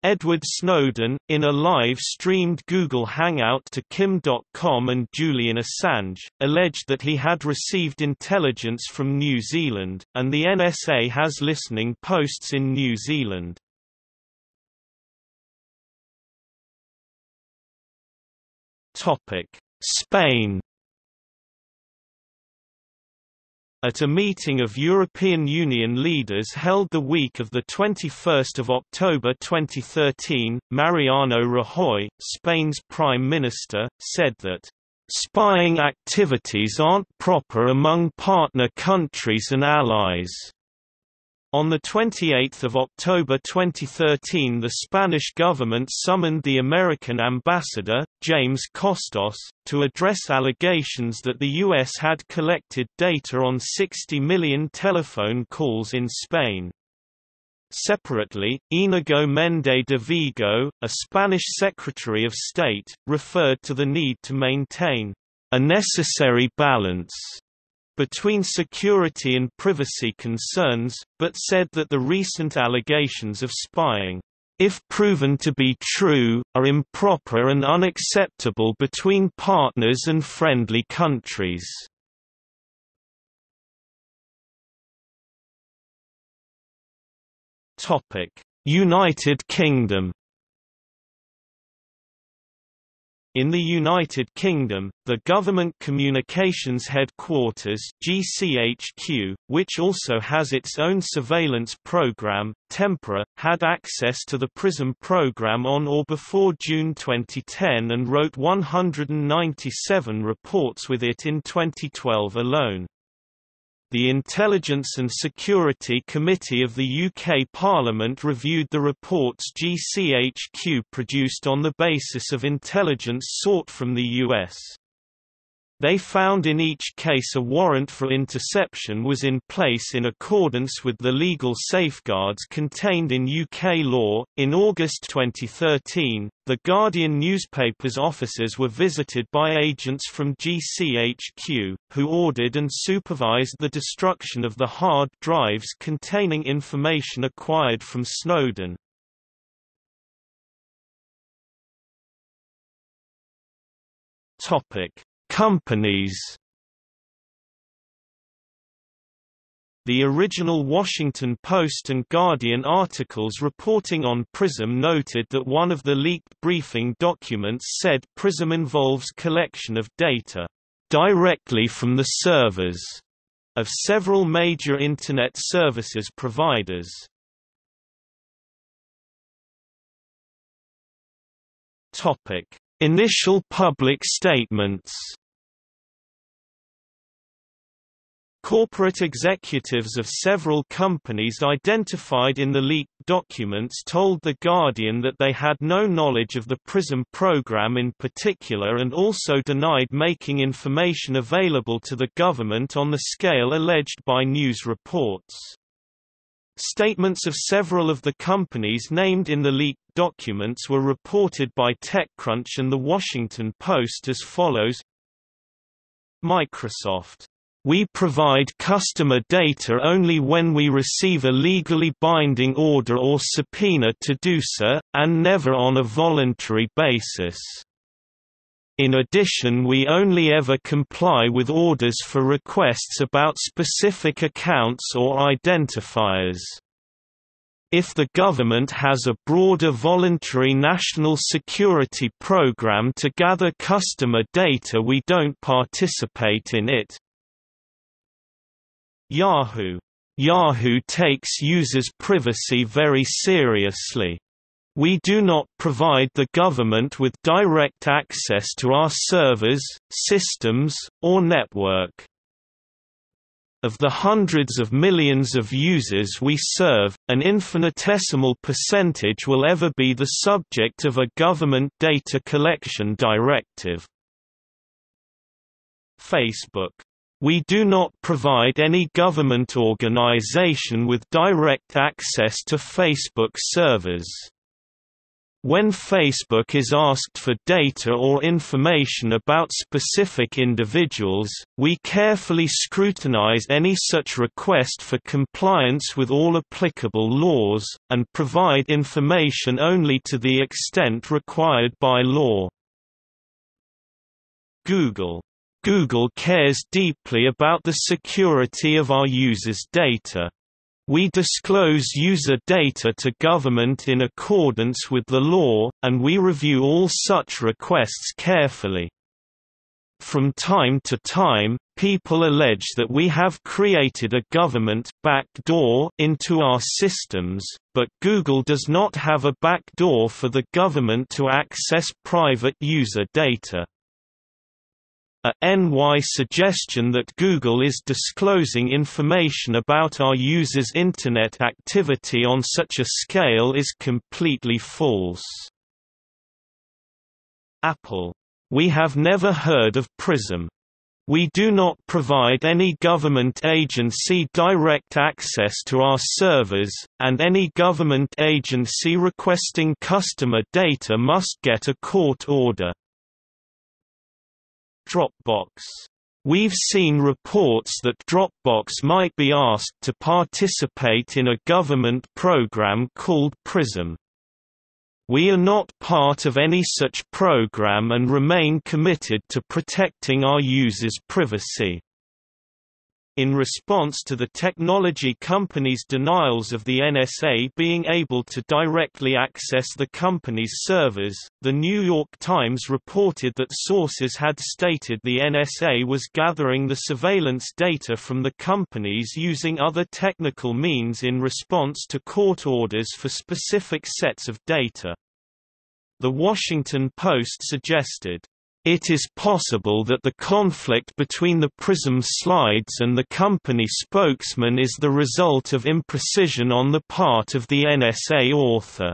Edward Snowden, in a live-streamed Google Hangout to Kim dot com and Julian Assange, alleged that he had received intelligence from New Zealand, and the N S A has listening posts in New Zealand. Spain. At a meeting of European Union leaders held the week of the twenty-first of October twenty thirteen, Mariano Rajoy, Spain's Prime Minister, said that, "Spying activities aren't proper among partner countries and allies." On the twenty-eighth of October twenty thirteen, the Spanish government summoned the American ambassador, James Costos, to address allegations that the U S had collected data on sixty million telephone calls in Spain. Separately, Íñigo Méndez de Vigo, a Spanish Secretary of State, referred to the need to maintain a necessary balance between security and privacy concerns, but said that the recent allegations of spying, if proven to be true, are improper and unacceptable between partners and friendly countries. United Kingdom. In the United Kingdom, the Government Communications Headquarters G C H Q, which also has its own surveillance programme, Tempora, had access to the PRISM programme on or before June twenty ten and wrote one hundred ninety-seven reports with it in twenty twelve alone. The Intelligence and Security Committee of the U K Parliament reviewed the reports G C H Q produced on the basis of intelligence sought from the U S. They found in each case a warrant for interception was in place in accordance with the legal safeguards contained in U K law. In August twenty thirteen, The Guardian newspaper's offices were visited by agents from G C H Q, who ordered and supervised the destruction of the hard drives containing information acquired from Snowden. Companies. The original Washington Post and Guardian articles reporting on PRISM noted that one of the leaked briefing documents said PRISM involves collection of data directly from the servers of several major Internet services providers. Initial public statements. Corporate executives of several companies identified in the leaked documents told The Guardian that they had no knowledge of the PRISM program in particular and also denied making information available to the government on the scale alleged by news reports. Statements of several of the companies named in the leaked documents were reported by TechCrunch and The Washington Post as follows. Microsoft: "We provide customer data only when we receive a legally binding order or subpoena to do so, and never on a voluntary basis. In addition, we only ever comply with orders for requests about specific accounts or identifiers. If the government has a broader voluntary national security program to gather customer data, we don't participate in it." Yahoo: "Yahoo takes users' privacy very seriously. We do not provide the government with direct access to our servers, systems, or network." Of the hundreds of millions of users we serve, an infinitesimal percentage will ever be the subject of a government data collection directive. Facebook. We do not provide any government organization with direct access to Facebook servers. When Facebook is asked for data or information about specific individuals, we carefully scrutinize any such request for compliance with all applicable laws, and provide information only to the extent required by law. Google. Google cares deeply about the security of our users' data. We disclose user data to government in accordance with the law, and we review all such requests carefully. From time to time, people allege that we have created a government backdoor into our systems, but Google does not have a backdoor for the government to access private user data. A N Y suggestion that Google is disclosing information about our users' Internet activity on such a scale is completely false. Apple. We have never heard of PRISM. We do not provide any government agency direct access to our servers, and any government agency requesting customer data must get a court order. Dropbox. We've seen reports that Dropbox might be asked to participate in a government program called PRISM. We are not part of any such program and remain committed to protecting our users' privacy. In response to the technology companies' denials of the N S A being able to directly access the company's servers, The New York Times reported that sources had stated the N S A was gathering the surveillance data from the companies using other technical means in response to court orders for specific sets of data. The Washington Post suggested, "It is possible that the conflict between the PRISM slides and the company spokesman is the result of imprecision on the part of the N S A author."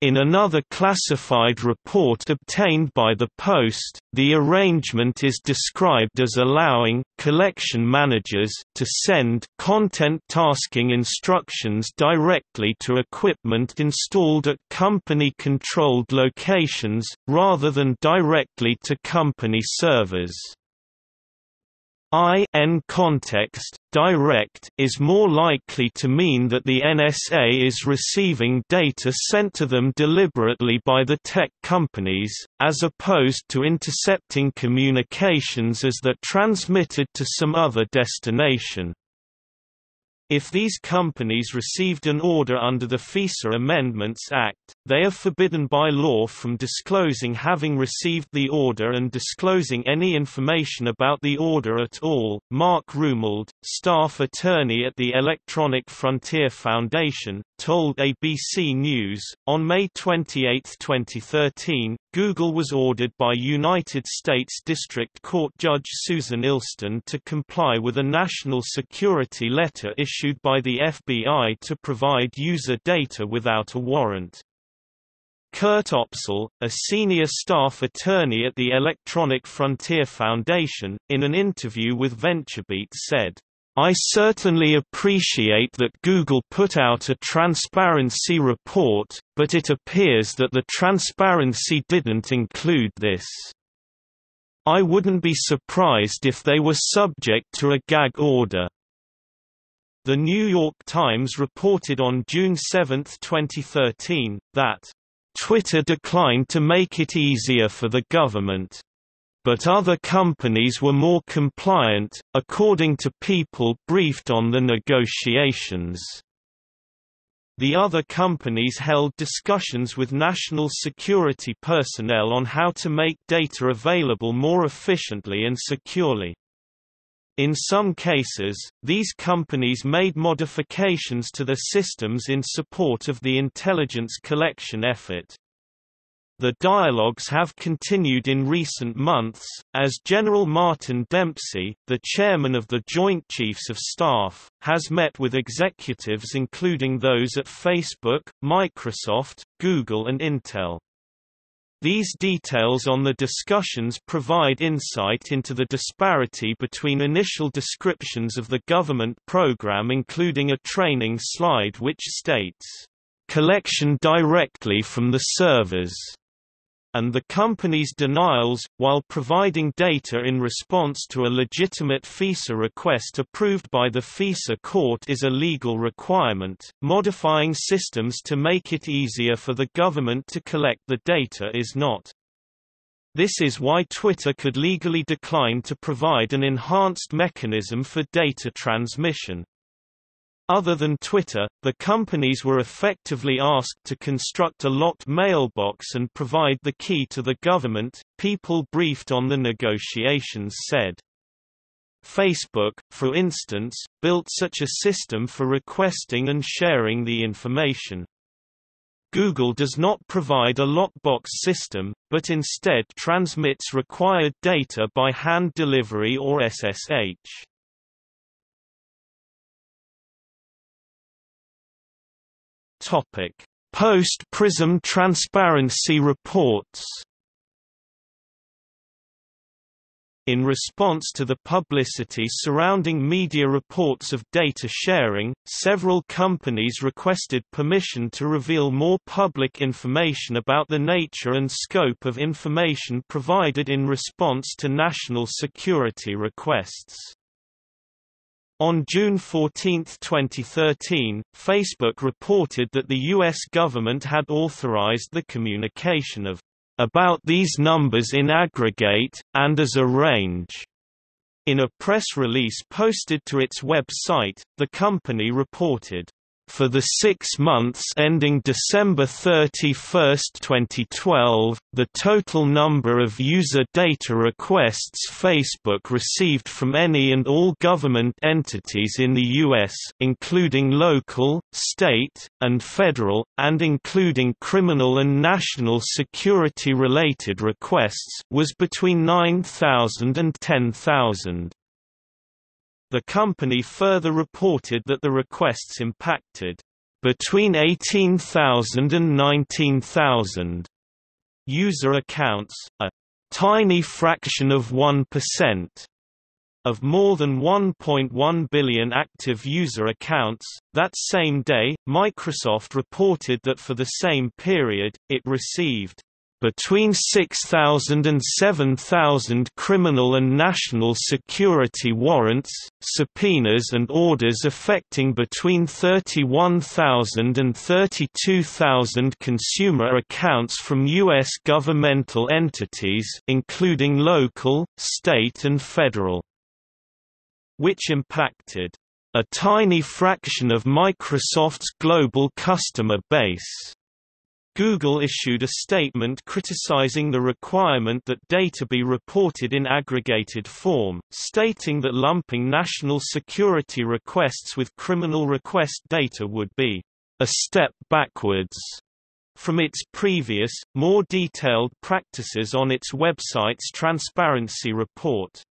In another classified report obtained by the Post, the arrangement is described as allowing collection managers to send content tasking instructions directly to equipment installed at company-controlled locations, rather than directly to company servers. In context, direct is more likely to mean that the N S A is receiving data sent to them deliberately by the tech companies, as opposed to intercepting communications as they're transmitted to some other destination. If these companies received an order under the FISA Amendments Act, they are forbidden by law from disclosing having received the order and disclosing any information about the order at all. Mark Rumald, staff attorney at the Electronic Frontier Foundation, told A B C News, on May twenty-eighth, twenty thirteen, Google was ordered by United States District Court Judge Susan Ilston to comply with a national security letter issued issued by the F B I to provide user data without a warrant. Kurt Opsel, a senior staff attorney at the Electronic Frontier Foundation, in an interview with VentureBeat said, "I certainly appreciate that Google put out a transparency report, but it appears that the transparency didn't include this. I wouldn't be surprised if they were subject to a gag order." The New York Times reported on June seventh, twenty thirteen, that, "Twitter declined to make it easier for the government. But other companies were more compliant, according to people briefed on the negotiations." The other companies held discussions with national security personnel on how to make data available more efficiently and securely. In some cases, these companies made modifications to their systems in support of the intelligence collection effort. The dialogues have continued in recent months, as General Martin Dempsey, the chairman of the Joint Chiefs of Staff, has met with executives including those at Facebook, Microsoft, Google and Intel. These details on the discussions provide insight into the disparity between initial descriptions of the government program, including a training slide which states, "Collection directly from the servers," and the company's denials, while providing data in response to a legitimate FISA request approved by the FISA court is a legal requirement. Modifying systems to make it easier for the government to collect the data is not. This is why Twitter could legally decline to provide an enhanced mechanism for data transmission. Other than Twitter, the companies were effectively asked to construct a locked mailbox and provide the key to the government, people briefed on the negotiations said. Facebook, for instance, built such a system for requesting and sharing the information. Google does not provide a lockbox system, but instead transmits required data by hand delivery or S S H. Post-PRISM transparency reports. In response to the publicity surrounding media reports of data sharing, several companies requested permission to reveal more public information about the nature and scope of information provided in response to national security requests. On June fourteenth twenty thirteen, Facebook reported that the U S government had authorized the communication of "about these numbers in aggregate, and as a range." In a press release posted to its website, the company reported, "For the six months ending December thirty-first twenty twelve, the total number of user data requests Facebook received from any and all government entities in the U S, including local, state, and federal, and including criminal and national security-related requests, was between nine thousand and ten thousand." The company further reported that the requests impacted between eighteen thousand and nineteen thousand user accounts, a tiny fraction of one percent of more than one point one billion active user accounts. That same day, Microsoft reported that for the same period, it received between six thousand and seven thousand criminal and national security warrants, subpoenas and orders affecting between thirty-one thousand and thirty-two thousand consumer accounts from U S governmental entities, including local, state and federal, which impacted a tiny fraction of Microsoft's global customer base. Google issued a statement criticizing the requirement that data be reported in aggregated form, stating that lumping national security requests with criminal request data would be a step backwards from its previous, more detailed practices on its website's transparency report.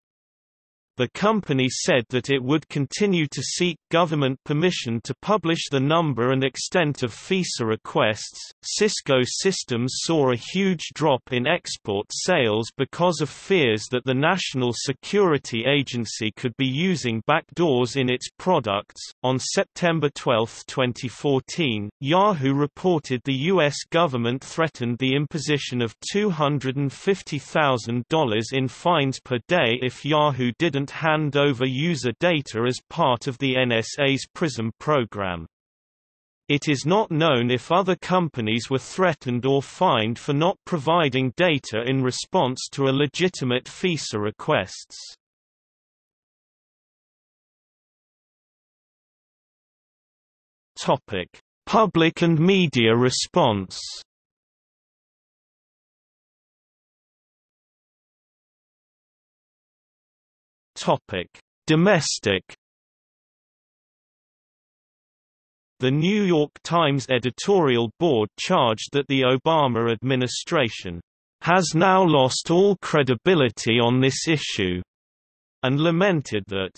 The company said that it would continue to seek government permission to publish the number and extent of FISA requests. Cisco Systems saw a huge drop in export sales because of fears that the National Security Agency could be using backdoors in its products. On September twelfth twenty fourteen, Yahoo reported the U S government threatened the imposition of two hundred fifty thousand dollars in fines per day if Yahoo didn't hand over user data as part of the N S A's PRISM program. It is not known if other companies were threatened or fined for not providing data in response to a legitimate FISA requests. Topic: Public and media response. Domestic. The New York Times editorial board charged that the Obama administration has now lost all credibility on this issue, and lamented that,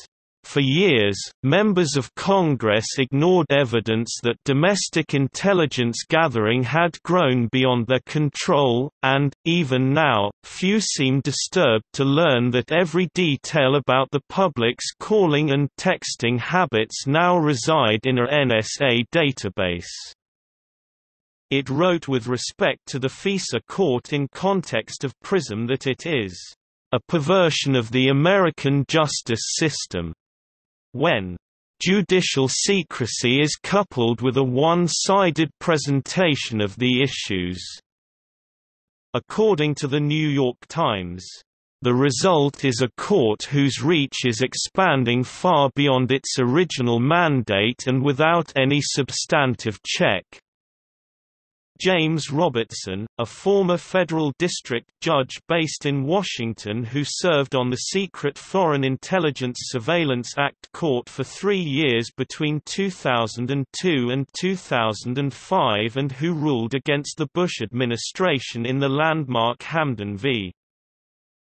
for years, members of Congress ignored evidence that domestic intelligence gathering had grown beyond their control, and, even now, few seem disturbed to learn that every detail about the public's calling and texting habits now reside in a N S A database. It wrote with respect to the FISA court in context of PRISM that it is a perversion of the American justice system when judicial secrecy is coupled with a one-sided presentation of the issues. According to the New York Times, the result is a court whose reach is expanding far beyond its original mandate and without any substantive check. James Robertson, a former federal district judge based in Washington who served on the secret Foreign Intelligence Surveillance Act court for three years between two thousand two and two thousand five and who ruled against the Bush administration in the landmark Hamdan v.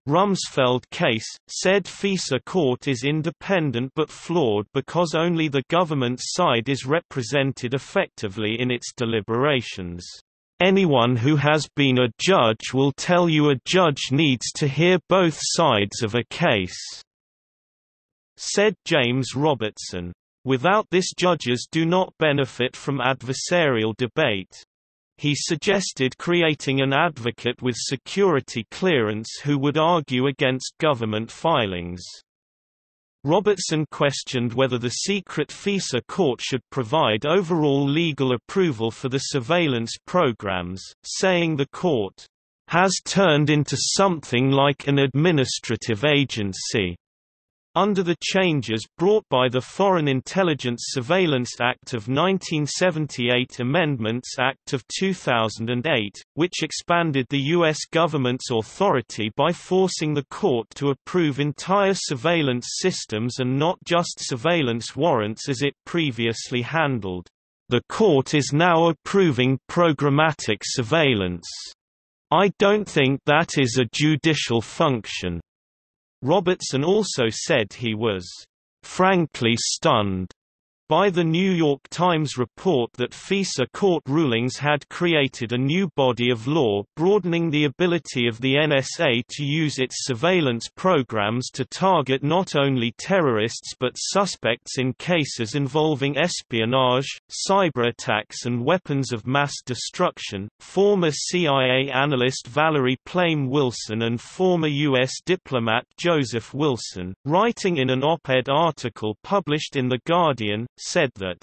Rumsfeld case, said FISA court is independent but flawed because only the government side is represented effectively in its deliberations. Anyone who has been a judge will tell you a judge needs to hear both sides of a case," said James Robertson. Without this, judges do not benefit from adversarial debate. He suggested creating an advocate with security clearance who would argue against government filings. Robertson questioned whether the secret FISA court should provide overall legal approval for the surveillance programs, saying the court has turned into something like an administrative agency. Under the changes brought by the Foreign Intelligence Surveillance Act of nineteen seventy-eight Amendments Act of two thousand eight, which expanded the U S government's authority by forcing the court to approve entire surveillance systems and not just surveillance warrants as it previously handled, the court is now approving programmatic surveillance. I don't think that is a judicial function. Robertson also said he was, "frankly stunned" by the New York Times report that FISA court rulings had created a new body of law broadening the ability of the N S A to use its surveillance programs to target not only terrorists but suspects in cases involving espionage, cyberattacks, and weapons of mass destruction. Former C I A analyst Valerie Plame Wilson and former U S diplomat Joseph Wilson, writing in an op-ed article published in The Guardian, said that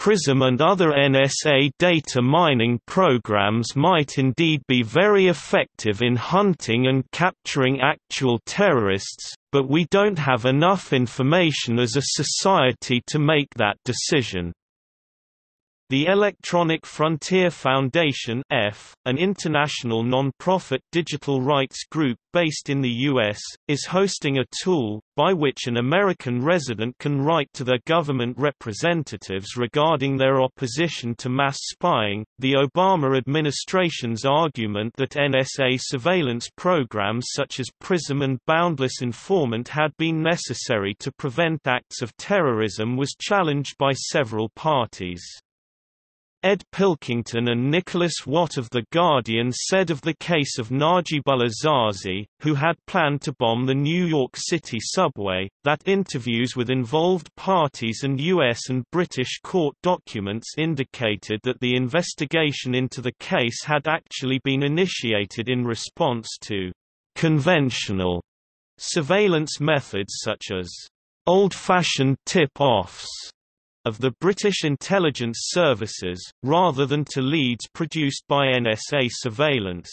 PRISM and other N S A data mining programs might indeed be very effective in hunting and capturing actual terrorists, but we don't have enough information as a society to make that decision. The Electronic Frontier Foundation (E F), an international non-profit digital rights group based in the U S, is hosting a tool, by which an American resident can write to their government representatives regarding their opposition to mass spying, the Obama administration's argument that N S A surveillance programs such as PRISM and Boundless Informant had been necessary to prevent acts of terrorism was challenged by several parties. Ed Pilkington and Nicholas Watt of The Guardian said of the case of Najibullah Zazi, who had planned to bomb the New York City subway, that interviews with involved parties and U S and British court documents indicated that the investigation into the case had actually been initiated in response to conventional surveillance methods such as old-fashioned tip-offs of the British intelligence services, rather than to leads produced by N S A surveillance.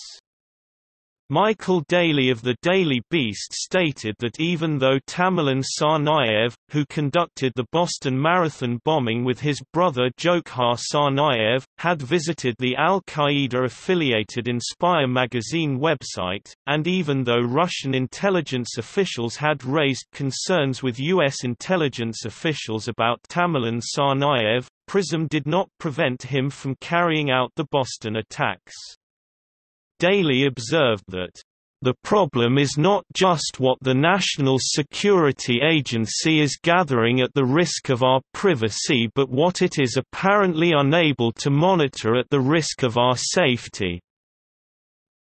Michael Daly of The Daily Beast stated that even though Tamerlan Tsarnaev, who conducted the Boston Marathon bombing with his brother Jokhar Tsarnaev, had visited the al-Qaeda-affiliated Inspire magazine website, and even though Russian intelligence officials had raised concerns with U S intelligence officials about Tamerlan Tsarnaev, PRISM did not prevent him from carrying out the Boston attacks. Daly observed that, "The problem is not just what the National Security Agency is gathering at the risk of our privacy, but what it is apparently unable to monitor at the risk of our safety."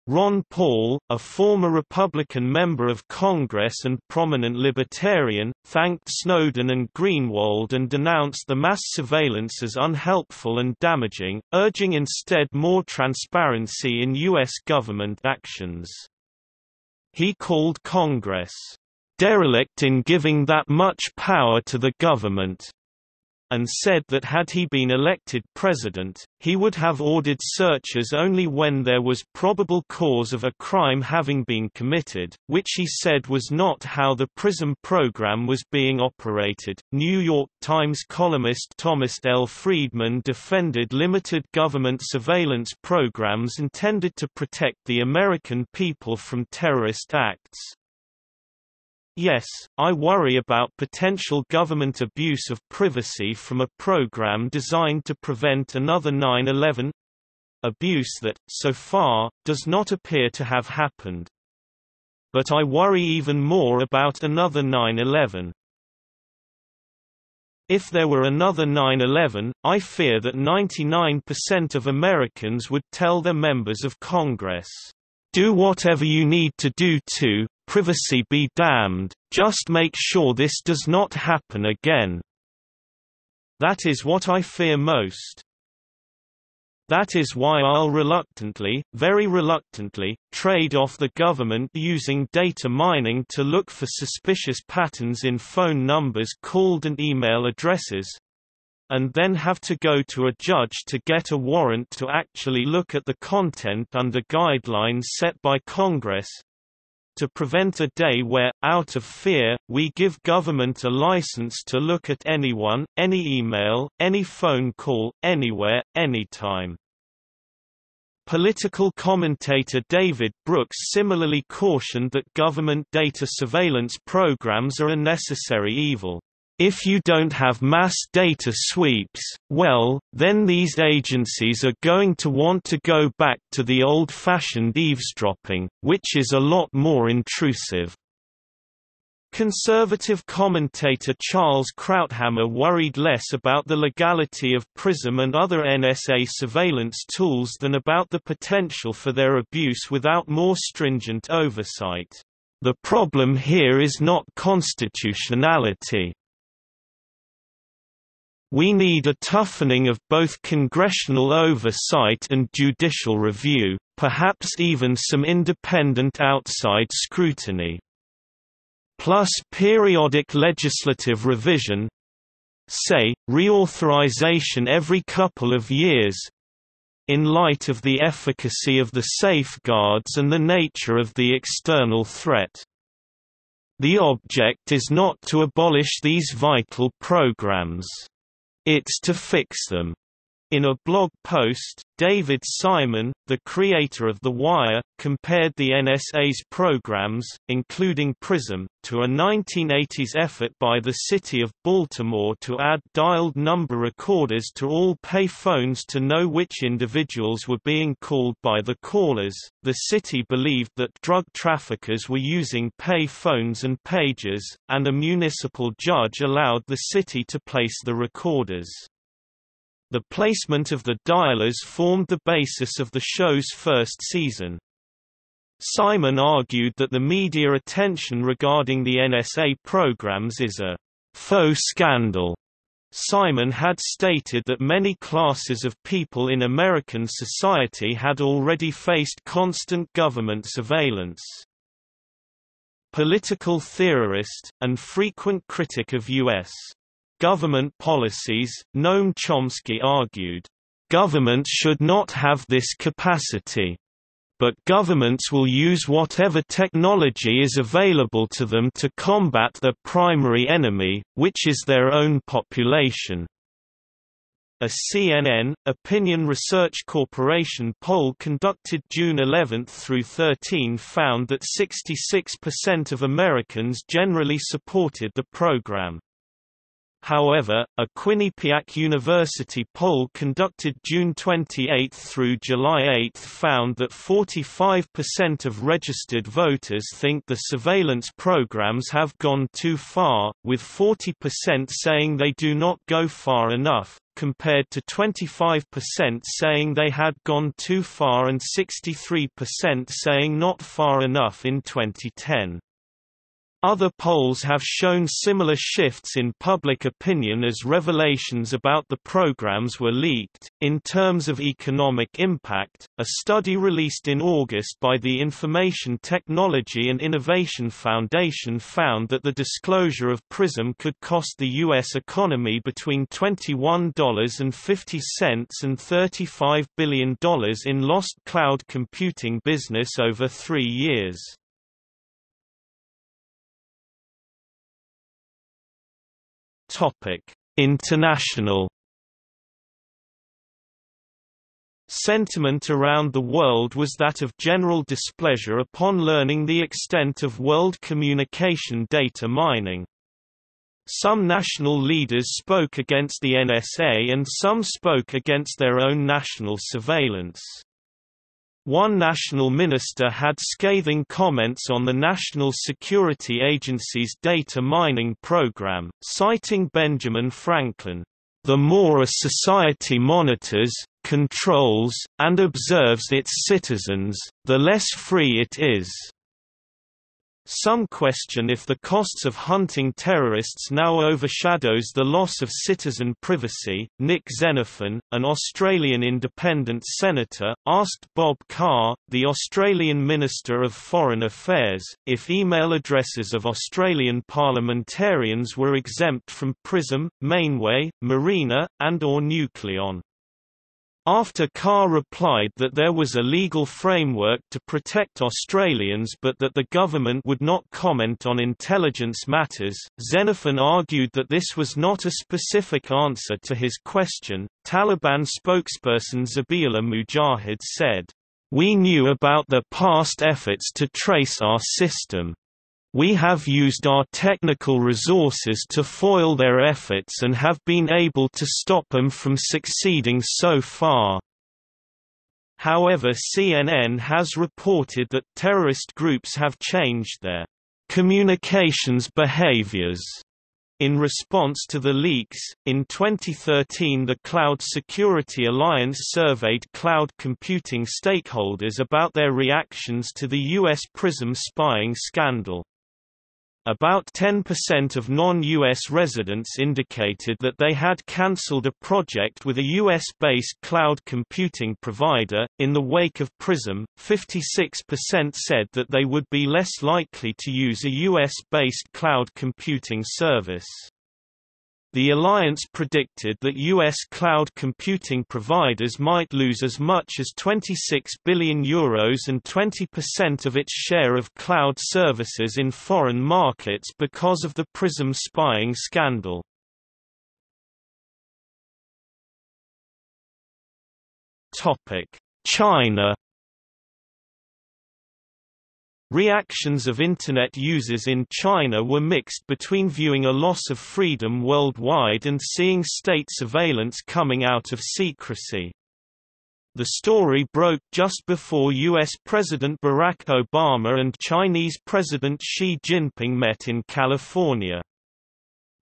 Ron Paul, a former Republican member of Congress and prominent libertarian, thanked Snowden and Greenwald and denounced the mass surveillance as unhelpful and damaging, urging instead more transparency in U S government actions. He called Congress, "derelict in giving that much power to the government," and said that had he been elected president, he would have ordered searches only when there was probable cause of a crime having been committed, which he said was not how the PRISM program was being operated. New York Times columnist Thomas L. Friedman defended limited government surveillance programs intended to protect the American people from terrorist acts. "Yes, I worry about potential government abuse of privacy from a program designed to prevent another nine eleven abuse that, so far, does not appear to have happened. But I worry even more about another nine eleven. If there were another nine eleven, I fear that ninety-nine percent of Americans would tell their members of Congress, 'Do whatever you need to do to, privacy be damned, just make sure this does not happen again.' That is what I fear most. That is why I'll reluctantly, very reluctantly, trade off the government using data mining to look for suspicious patterns in phone numbers called and email addresses, and then have to go to a judge to get a warrant to actually look at the content under guidelines set by Congress, to prevent a day where, out of fear, we give government a license to look at anyone, any email, any phone call, anywhere, anytime." Political commentator David Brooks similarly cautioned that government data surveillance programs are a necessary evil. "If you don't have mass data sweeps, well, then these agencies are going to want to go back to the old-fashioned eavesdropping, which is a lot more intrusive." Conservative commentator Charles Krauthammer worried less about the legality of PRISM and other N S A surveillance tools than about the potential for their abuse without more stringent oversight. "The problem here is not constitutionality. We need a toughening of both congressional oversight and judicial review, perhaps even some independent outside scrutiny. Plus periodic legislative revision, say, reauthorization every couple of years, in light of the efficacy of the safeguards and the nature of the external threat. The object is not to abolish these vital programs. It's to fix them." In a blog post, David Simon, the creator of The Wire, compared the N S A's programs, including PRISM, to a nineteen eighties effort by the city of Baltimore to add dialed number recorders to all pay phones to know which individuals were being called by the callers. The city believed that drug traffickers were using pay phones and pagers, and a municipal judge allowed the city to place the recorders. The placement of the dialers formed the basis of the show's first season. Simon argued that the media attention regarding the N S A programs is a faux scandal. Simon had stated that many classes of people in American society had already faced constant government surveillance. Political theorist, and frequent critic of U S government policies, Noam Chomsky argued, "Government should not have this capacity. but governments will use whatever technology is available to them to combat their primary enemy, which is their own population. A C N N, Opinion Research Corporation poll conducted June eleventh through thirteenth found that sixty-six percent of Americans generally supported the program. However, a Quinnipiac University poll conducted June twenty-eighth through July eighth found that forty-five percent of registered voters think the surveillance programs have gone too far, with forty percent saying they do not go far enough, compared to twenty-five percent saying they had gone too far and sixty-three percent saying not far enough in twenty ten. Other polls have shown similar shifts in public opinion as revelations about the programs were leaked. In terms of economic impact, a study released in August by the Information Technology and Innovation Foundation found that the disclosure of PRISM could cost the U S economy between twenty-one dollars and fifty cents and thirty-five billion dollars in lost cloud computing business over three years. International sentiment around the world was that of general displeasure upon learning the extent of world communication data mining. Some national leaders spoke against the N S A and some spoke against their own national surveillance. One national minister had scathing comments on the National Security Agency's data mining program, citing Benjamin Franklin. The more a society monitors, controls, and observes its citizens, the less free it is. Some question if the costs of hunting terrorists now overshadows the loss of citizen privacy. Nick Xenophon, an Australian independent senator, asked Bob Carr, the Australian Minister of Foreign Affairs, if email addresses of Australian parliamentarians were exempt from PRISM, Mainway, Marina, and/or Nucleon. After Carr replied that there was a legal framework to protect Australians but that the government would not comment on intelligence matters, Xenophon argued that this was not a specific answer to his question. Taliban spokesperson Zabihullah Mujahid said, "We knew about their past efforts to trace our system. We have used our technical resources to foil their efforts and have been able to stop them from succeeding so far." However, C N N has reported that terrorist groups have changed their communications behaviors in response to the leaks. In twenty thirteen, the Cloud Security Alliance surveyed cloud computing stakeholders about their reactions to the U S PRISM spying scandal. About ten percent of non-U S residents indicated that they had cancelled a project with a U S-based cloud computing provider. In the wake of PRISM, fifty-six percent said that they would be less likely to use a U S-based cloud computing service. The alliance predicted that U S cloud computing providers might lose as much as twenty-six billion euros and twenty percent of its share of cloud services in foreign markets because of the PRISM spying scandal. China. Reactions of Internet users in China were mixed between viewing a loss of freedom worldwide and seeing state surveillance coming out of secrecy. The story broke just before U S President Barack Obama and Chinese President Xi Jinping met in California.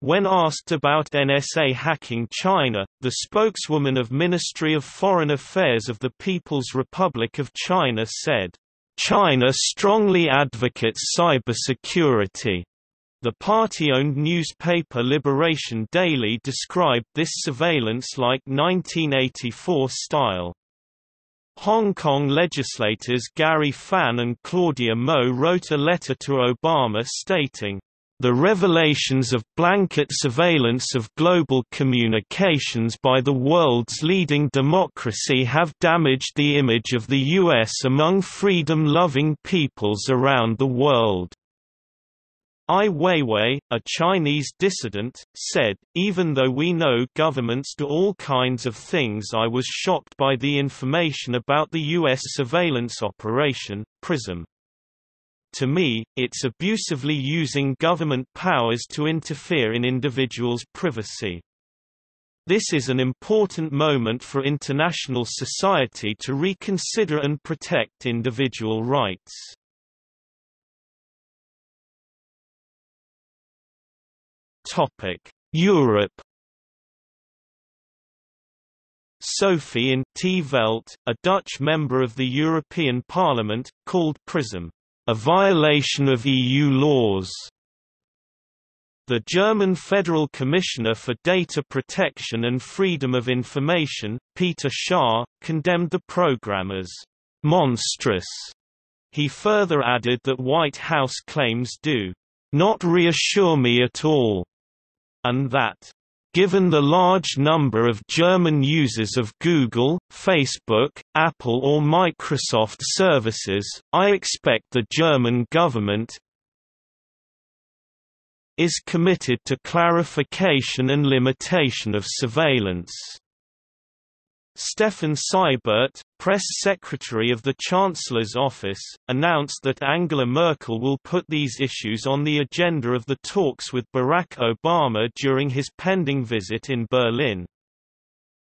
When asked about N S A hacking China, the spokeswoman of Ministry of Foreign Affairs of the People's Republic of China said, "China strongly advocates cybersecurity." The party-owned newspaper Liberation Daily described this surveillance like nineteen eighty-four style. Hong Kong legislators Gary Fan and Claudia Moe wrote a letter to Obama stating, The revelations of blanket surveillance of global communications by the world's leading democracy have damaged the image of the U S among freedom-loving peoples around the world. Ai Weiwei, a Chinese dissident, said, "Even though we know governments do all kinds of things, I was shocked by the information about the U S surveillance operation, PRISM. To me, it's abusively using government powers to interfere in individuals' privacy. This is an important moment for international society to reconsider and protect individual rights." Europe. Sophie in 't Veld, a Dutch member of the European Parliament, called PRISM a violation of E U laws. The German Federal Commissioner for Data Protection and Freedom of Information, Peter Schaar, condemned the program as monstrous. He further added that White House claims do not reassure me at all, and that given the large number of German users of Google, Facebook, Apple or Microsoft services, I expect the German government is committed to clarification and limitation of surveillance. Stefan Seibert, press secretary of the Chancellor's office, announced that Angela Merkel will put these issues on the agenda of the talks with Barack Obama during his pending visit in Berlin.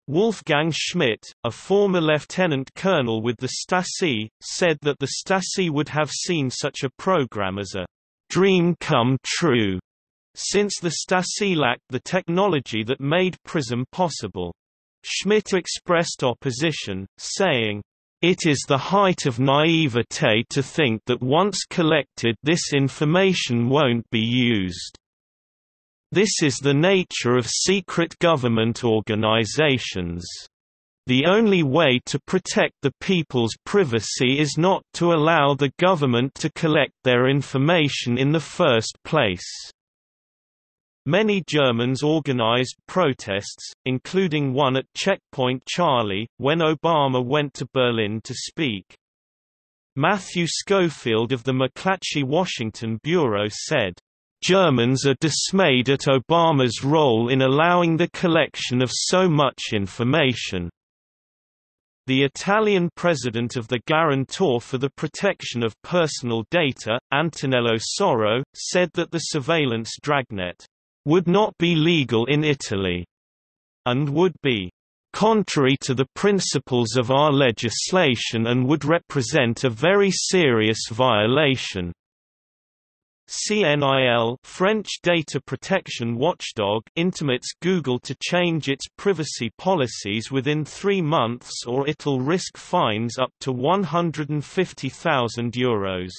Wolfgang Schmidt, a former lieutenant colonel with the Stasi, said that the Stasi would have seen such a program as a dream come true, since the Stasi lacked the technology that made PRISM possible. Schmidt expressed opposition, saying, "It is the height of naivete to think that once collected this information won't be used. This is the nature of secret government organizations. The only way to protect the people's privacy is not to allow the government to collect their information in the first place." Many Germans organized protests, including one at Checkpoint Charlie, when Obama went to Berlin to speak. Matthew Schofield of the McClatchy Washington Bureau said, "Germans are dismayed at Obama's role in allowing the collection of so much information." The Italian president of the Guarantor for the Protection of Personal Data, Antonello Soro, said that the surveillance dragnet would not be legal in Italy, and would be contrary to the principles of our legislation and would represent a very serious violation. C N I L, French data protection watchdog, intimates Google to change its privacy policies within three months or it'll risk fines up to one hundred fifty thousand euros.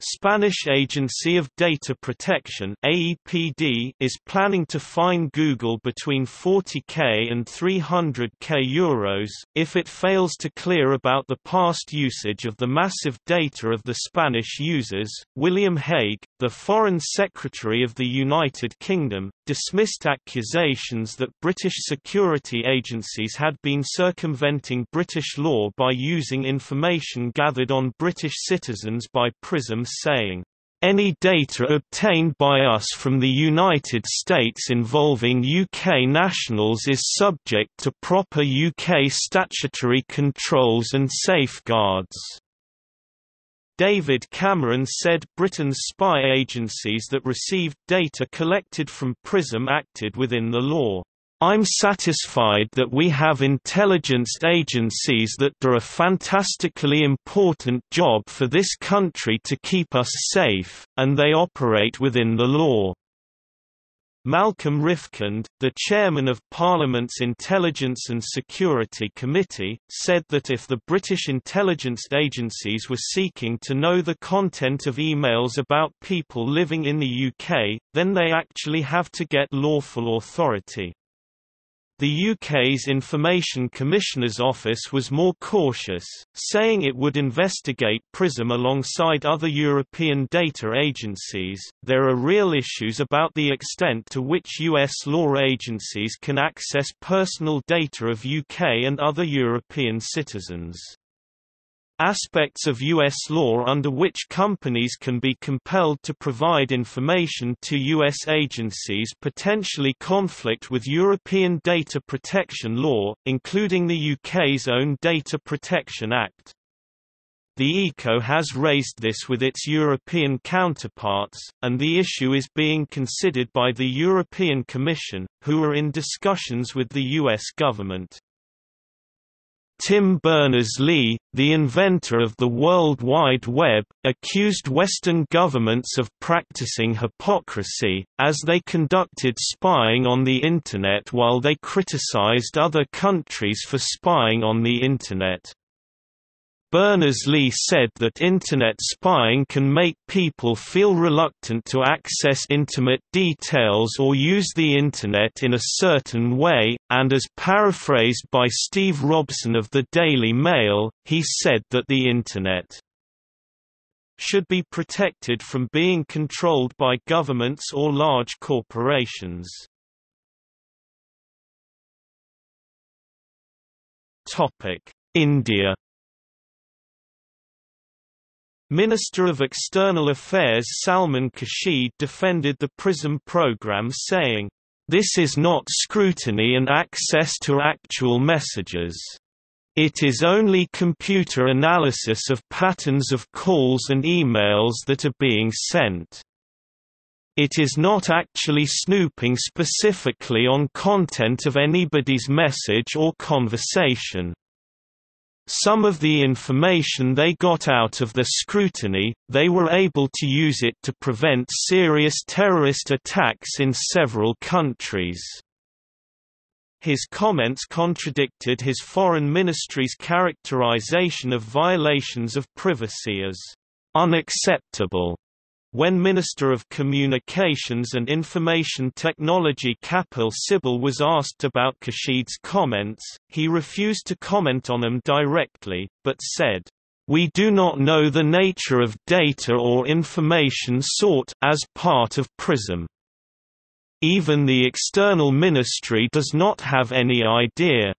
Spanish Agency of Data Protection (A E P D) is planning to fine Google between forty K and three hundred K euros, if it fails to clear about the past usage of the massive data of the Spanish users. William Hague, the Foreign Secretary of the United Kingdom, dismissed accusations that British security agencies had been circumventing British law by using information gathered on British citizens by PRISM, saying, "Any data obtained by us from the United States involving U K nationals is subject to proper U K statutory controls and safeguards." David Cameron said Britain's spy agencies that received data collected from PRISM acted within the law. "I'm satisfied that we have intelligence agencies that do a fantastically important job for this country to keep us safe, and they operate within the law." Malcolm Rifkind, the chairman of Parliament's Intelligence and Security Committee, said that if the British intelligence agencies were seeking to know the content of emails about people living in the U K, then they actually have to get lawful authority. The U K's Information Commissioner's Office was more cautious, saying it would investigate PRISM alongside other European data agencies. There are real issues about the extent to which U S law agencies can access personal data of U K and other European citizens. Aspects of U S law under which companies can be compelled to provide information to U S agencies potentially conflict with European data protection law, including the U K's own Data Protection Act. The E C O has raised this with its European counterparts, and the issue is being considered by the European Commission, who are in discussions with the U S government. Tim Berners-Lee, the inventor of the World Wide Web, accused Western governments of practicing hypocrisy, as they conducted spying on the Internet while they criticized other countries for spying on the Internet. Berners-Lee said that Internet spying can make people feel reluctant to access intimate details or use the Internet in a certain way, and as paraphrased by Steve Robson of the Daily Mail, he said that the Internet should be protected from being controlled by governments or large corporations. India. Minister of External Affairs Salman Khurshid defended the PRISM program, saying, "This is not scrutiny and access to actual messages. It is only computer analysis of patterns of calls and emails that are being sent. It is not actually snooping specifically on content of anybody's message or conversation. Some of the information they got out of the scrutiny, they were able to use it to prevent serious terrorist attacks in several countries." His comments contradicted his foreign ministry's characterization of violations of privacy as unacceptable. When Minister of Communications and Information Technology Kapil Sibyl was asked about Khurshid's comments, he refused to comment on them directly, but said, "We do not know the nature of data or information sought as part of PRISM. Even the external ministry does not have any idea."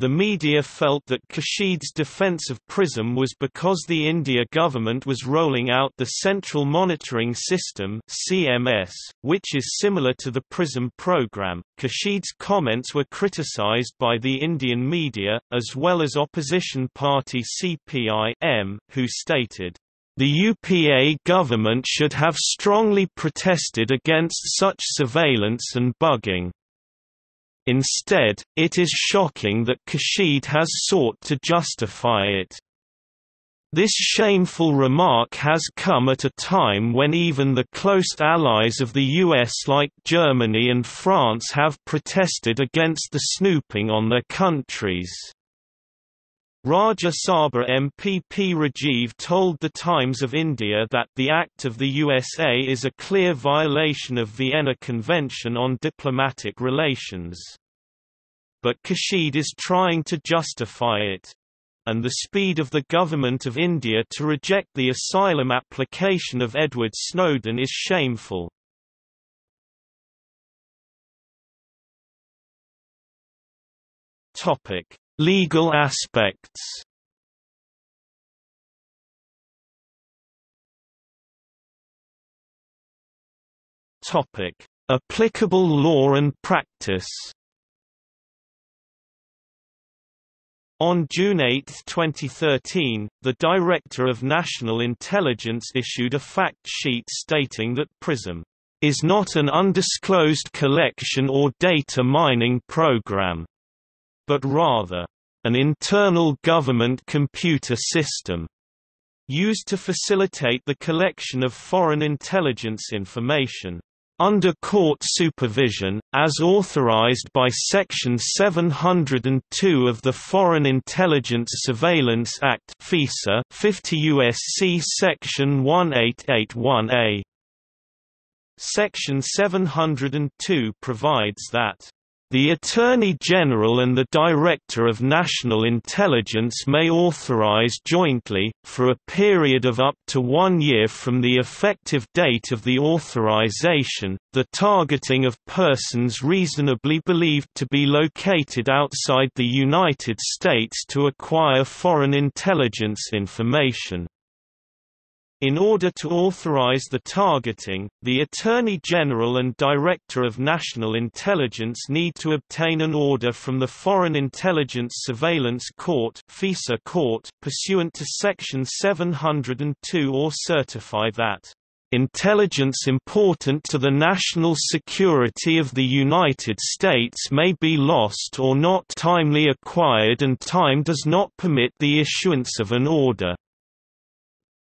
The media felt that Khurshid's defense of PRISM was because the India government was rolling out the Central Monitoring System (C M S), which is similar to the PRISM program. Khurshid's comments were criticized by the Indian media, as well as opposition party C P I M, who stated, "The U P A government should have strongly protested against such surveillance and bugging. Instead, it is shocking that Khurshid has sought to justify it. This shameful remark has come at a time when even the close allies of the U S like Germany and France have protested against the snooping on their countries." Rajya Sabha M P P. Rajiv told The Times of India that the act of the U S A is a clear violation of Vienna Convention on Diplomatic Relations. But Khurshid is trying to justify it. And the speed of the government of India to reject the asylum application of Edward Snowden is shameful. Legal aspects. Topic: Applicable law and practice. On June eighth twenty thirteen, the Director of National Intelligence issued a fact sheet stating that PRISM is not an undisclosed collection or data mining program, but rather, an internal government computer system, used to facilitate the collection of foreign intelligence information, under court supervision, as authorized by Section seven oh two of the Foreign Intelligence Surveillance Act (FISA), fifty U S C Section eighteen eighty-one A. Section seven oh two provides that The Attorney General and the Director of National Intelligence may authorize jointly, for a period of up to one year from the effective date of the authorization, the targeting of persons reasonably believed to be located outside the United States to acquire foreign intelligence information. In order to authorize the targeting, the Attorney General and Director of National Intelligence need to obtain an order from the Foreign Intelligence Surveillance Court (FISA) Court pursuant to Section seven hundred two or certify that "...intelligence important to the national security of the United States may be lost or not timely acquired and time does not permit the issuance of an order."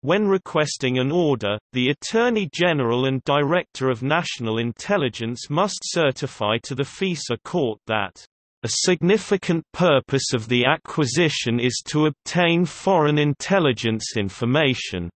When requesting an order, the Attorney General and Director of National Intelligence must certify to the FISA court that a significant purpose of the acquisition is to obtain foreign intelligence information.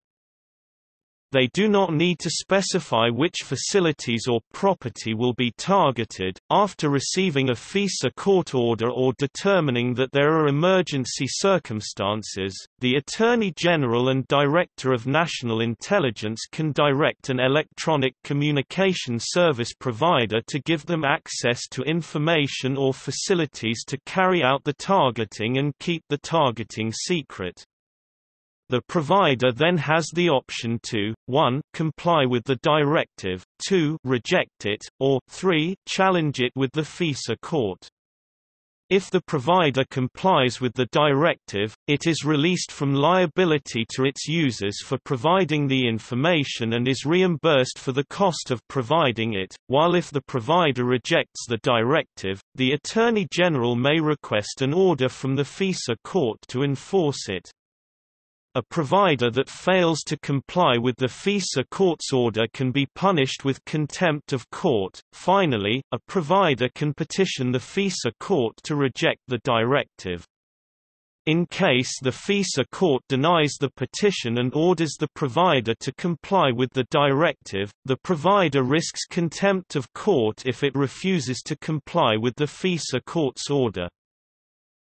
They do not need to specify which facilities or property will be targeted. After receiving a FISA court order or determining that there are emergency circumstances, the Attorney General and Director of National Intelligence can direct an electronic communication service provider to give them access to information or facilities to carry out the targeting and keep the targeting secret. The provider then has the option to, one comply with the directive, two reject it, or three challenge it with the FISA court. If the provider complies with the directive, it is released from liability to its users for providing the information and is reimbursed for the cost of providing it, while if the provider rejects the directive, the Attorney General may request an order from the FISA court to enforce it. A provider that fails to comply with the FISA court's order can be punished with contempt of court. Finally, a provider can petition the FISA court to reject the directive. In case the FISA court denies the petition and orders the provider to comply with the directive, the provider risks contempt of court if it refuses to comply with the FISA court's order.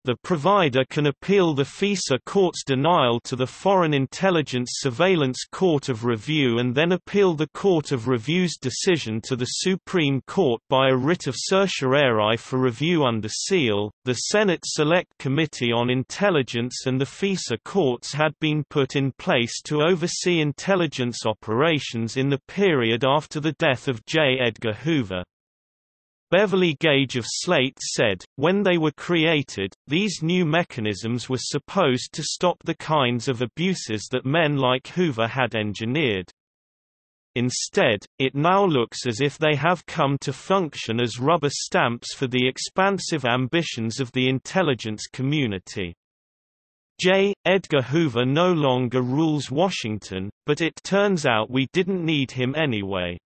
The provider can appeal the FISA court's denial to the Foreign Intelligence Surveillance Court of Review and then appeal the Court of Review's decision to the Supreme Court by a writ of certiorari for review under seal. The Senate Select Committee on Intelligence and the FISA courts had been put in place to oversee intelligence operations in the period after the death of J. Edgar Hoover. Beverly Gage of Slate said, when they were created, these new mechanisms were supposed to stop the kinds of abuses that men like Hoover had engineered. Instead, it now looks as if they have come to function as rubber stamps for the expansive ambitions of the intelligence community. J. Edgar Hoover no longer rules Washington, but it turns out we didn't need him anyway.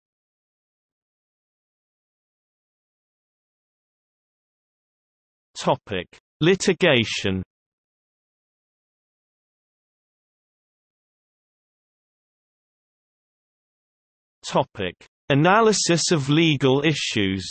Topic: Litigation. Topic: Analysis of legal issues.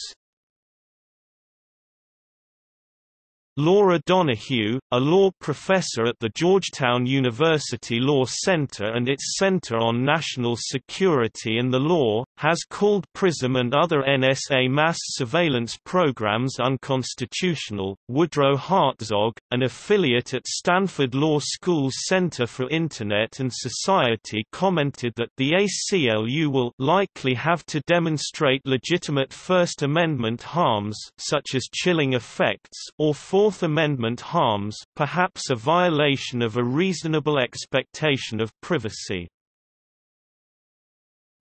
Laura Donohue, a law professor at the Georgetown University Law Center and its Center on National Security and the Law, has called PRISM and other N S A mass surveillance programs unconstitutional. Woodrow Hartzog, an affiliate at Stanford Law School's Center for Internet and Society, commented that the A C L U will likely have to demonstrate legitimate First Amendment harms, such as chilling effects, or Fourth Amendment harms, perhaps a violation of a reasonable expectation of privacy.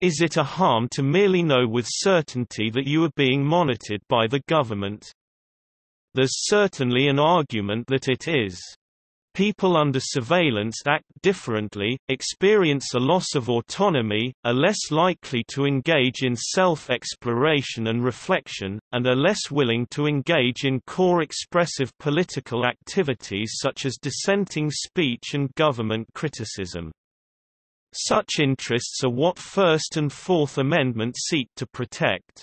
Is it a harm to merely know with certainty that you are being monitored by the government? There's certainly an argument that it is. People under surveillance act differently, experience a loss of autonomy, are less likely to engage in self-exploration and reflection, and are less willing to engage in core expressive political activities such as dissenting speech and government criticism. Such interests are what First and Fourth Amendments seek to protect.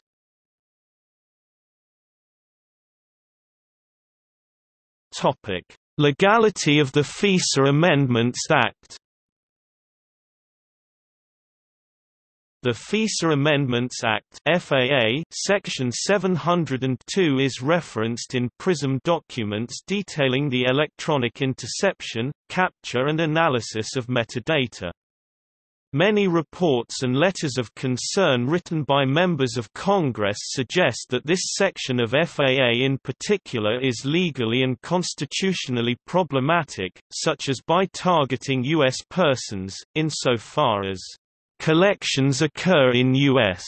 Topic: Legality of the FISA Amendments Act. The FISA Amendments Act (F A A) Section seven oh two is referenced in PRISM documents detailing the electronic interception, capture and analysis of metadata. Many reports and letters of concern written by members of Congress suggest that this section of F A A in particular is legally and constitutionally problematic, such as by targeting U S persons, insofar as collections occur in U S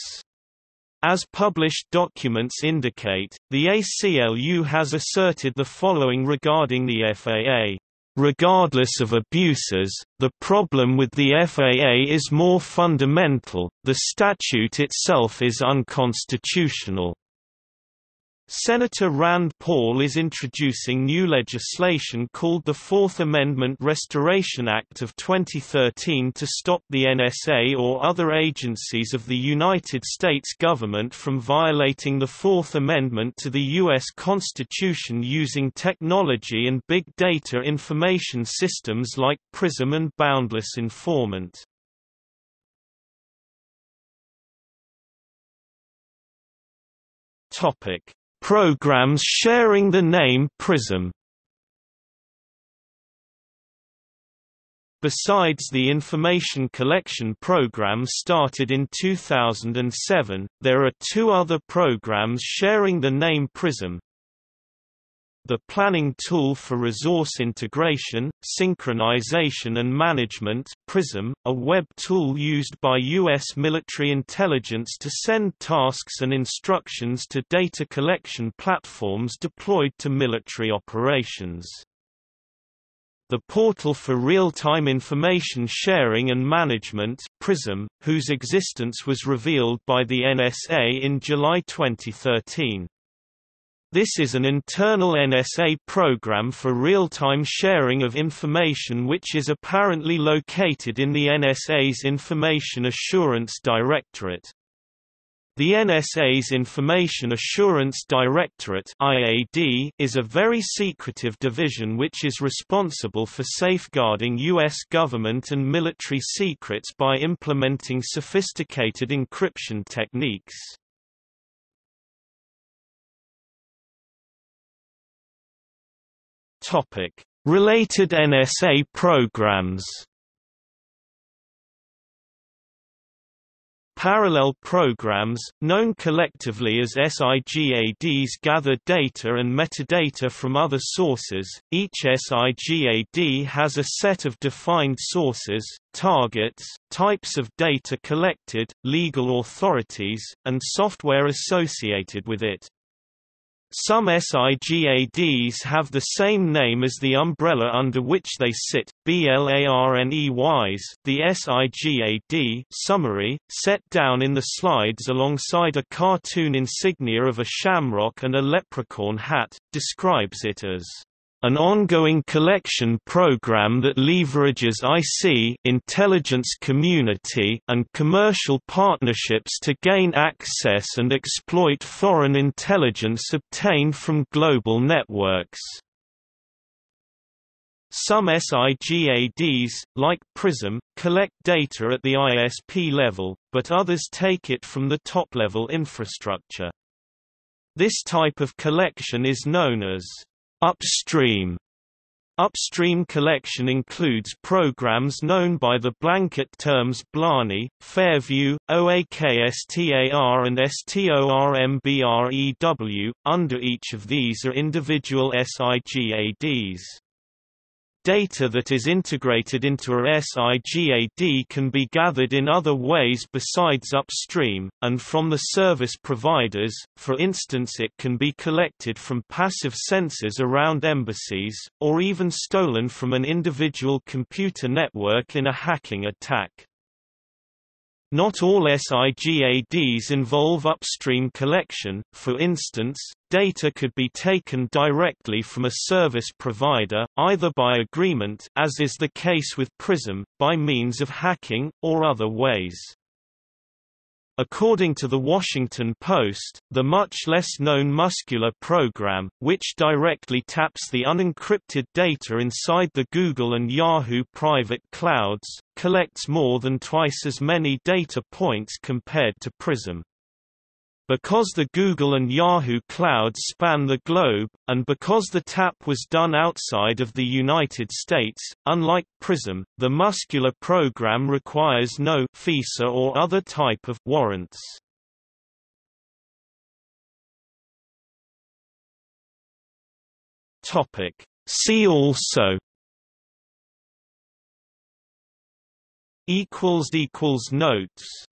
As published documents indicate, the A C L U has asserted the following regarding the F A A. Regardless of abuses, the problem with the F A A is more fundamental, the statute itself is unconstitutional. Senator Rand Paul is introducing new legislation called the Fourth Amendment Restoration Act of twenty thirteen to stop the N S A or other agencies of the United States government from violating the Fourth Amendment to the U S Constitution using technology and big data information systems like PRISM and Boundless Informant. Programs sharing the name PRISM. Besides the information collection program started in two thousand seven, there are two other programs sharing the name PRISM. The Planning Tool for Resource Integration, Synchronization and Management (PRISM), a web tool used by U S military intelligence to send tasks and instructions to data collection platforms deployed to military operations. The Portal for Real-Time Information Sharing and Management (PRISM), whose existence was revealed by the N S A in July twenty thirteen. This is an internal N S A program for real-time sharing of information which is apparently located in the N S A's Information Assurance Directorate. The N S A's Information Assurance Directorate (I A D) is a very secretive division which is responsible for safeguarding U S government and military secrets by implementing sophisticated encryption techniques. Topic: Related N S A programs. Parallel programs, known collectively as SIGADs, gather data and metadata from other sources. Each SIGAD has a set of defined sources, targets, types of data collected, legal authorities, and software associated with it. Some SIGADs have the same name as the umbrella under which they sit, BLARNEYs. The SIGAD summary, set down in the slides alongside a cartoon insignia of a shamrock and a leprechaun hat, describes it as an ongoing collection program that leverages I C intelligence community and commercial partnerships to gain access and exploit foreign intelligence obtained from global networks. Some SIGADs, like PRISM, collect data at the I S P level, but others take it from the top-level infrastructure. This type of collection is known as upstream. Upstream collection includes programs known by the blanket terms BLANI, Fairview, OAKSTAR and STORMBREW. Under each of these are individual SIGADs. Data that is integrated into a SIGAD can be gathered in other ways besides upstream, and from the service providers. For instance, it can be collected from passive sensors around embassies, or even stolen from an individual computer network in a hacking attack. Not all SIGADs involve upstream collection. For instance, data could be taken directly from a service provider, either by agreement, as is the case with PRISM, by means of hacking, or other ways. According to The Washington Post, the much less known Muscular program, which directly taps the unencrypted data inside the Google and Yahoo private clouds, collects more than twice as many data points compared to PRISM. Because the Google and Yahoo clouds span the globe, and because the tap was done outside of the United States, unlike PRISM, the Muscular program requires no FISA or other type of warrants. See also Notes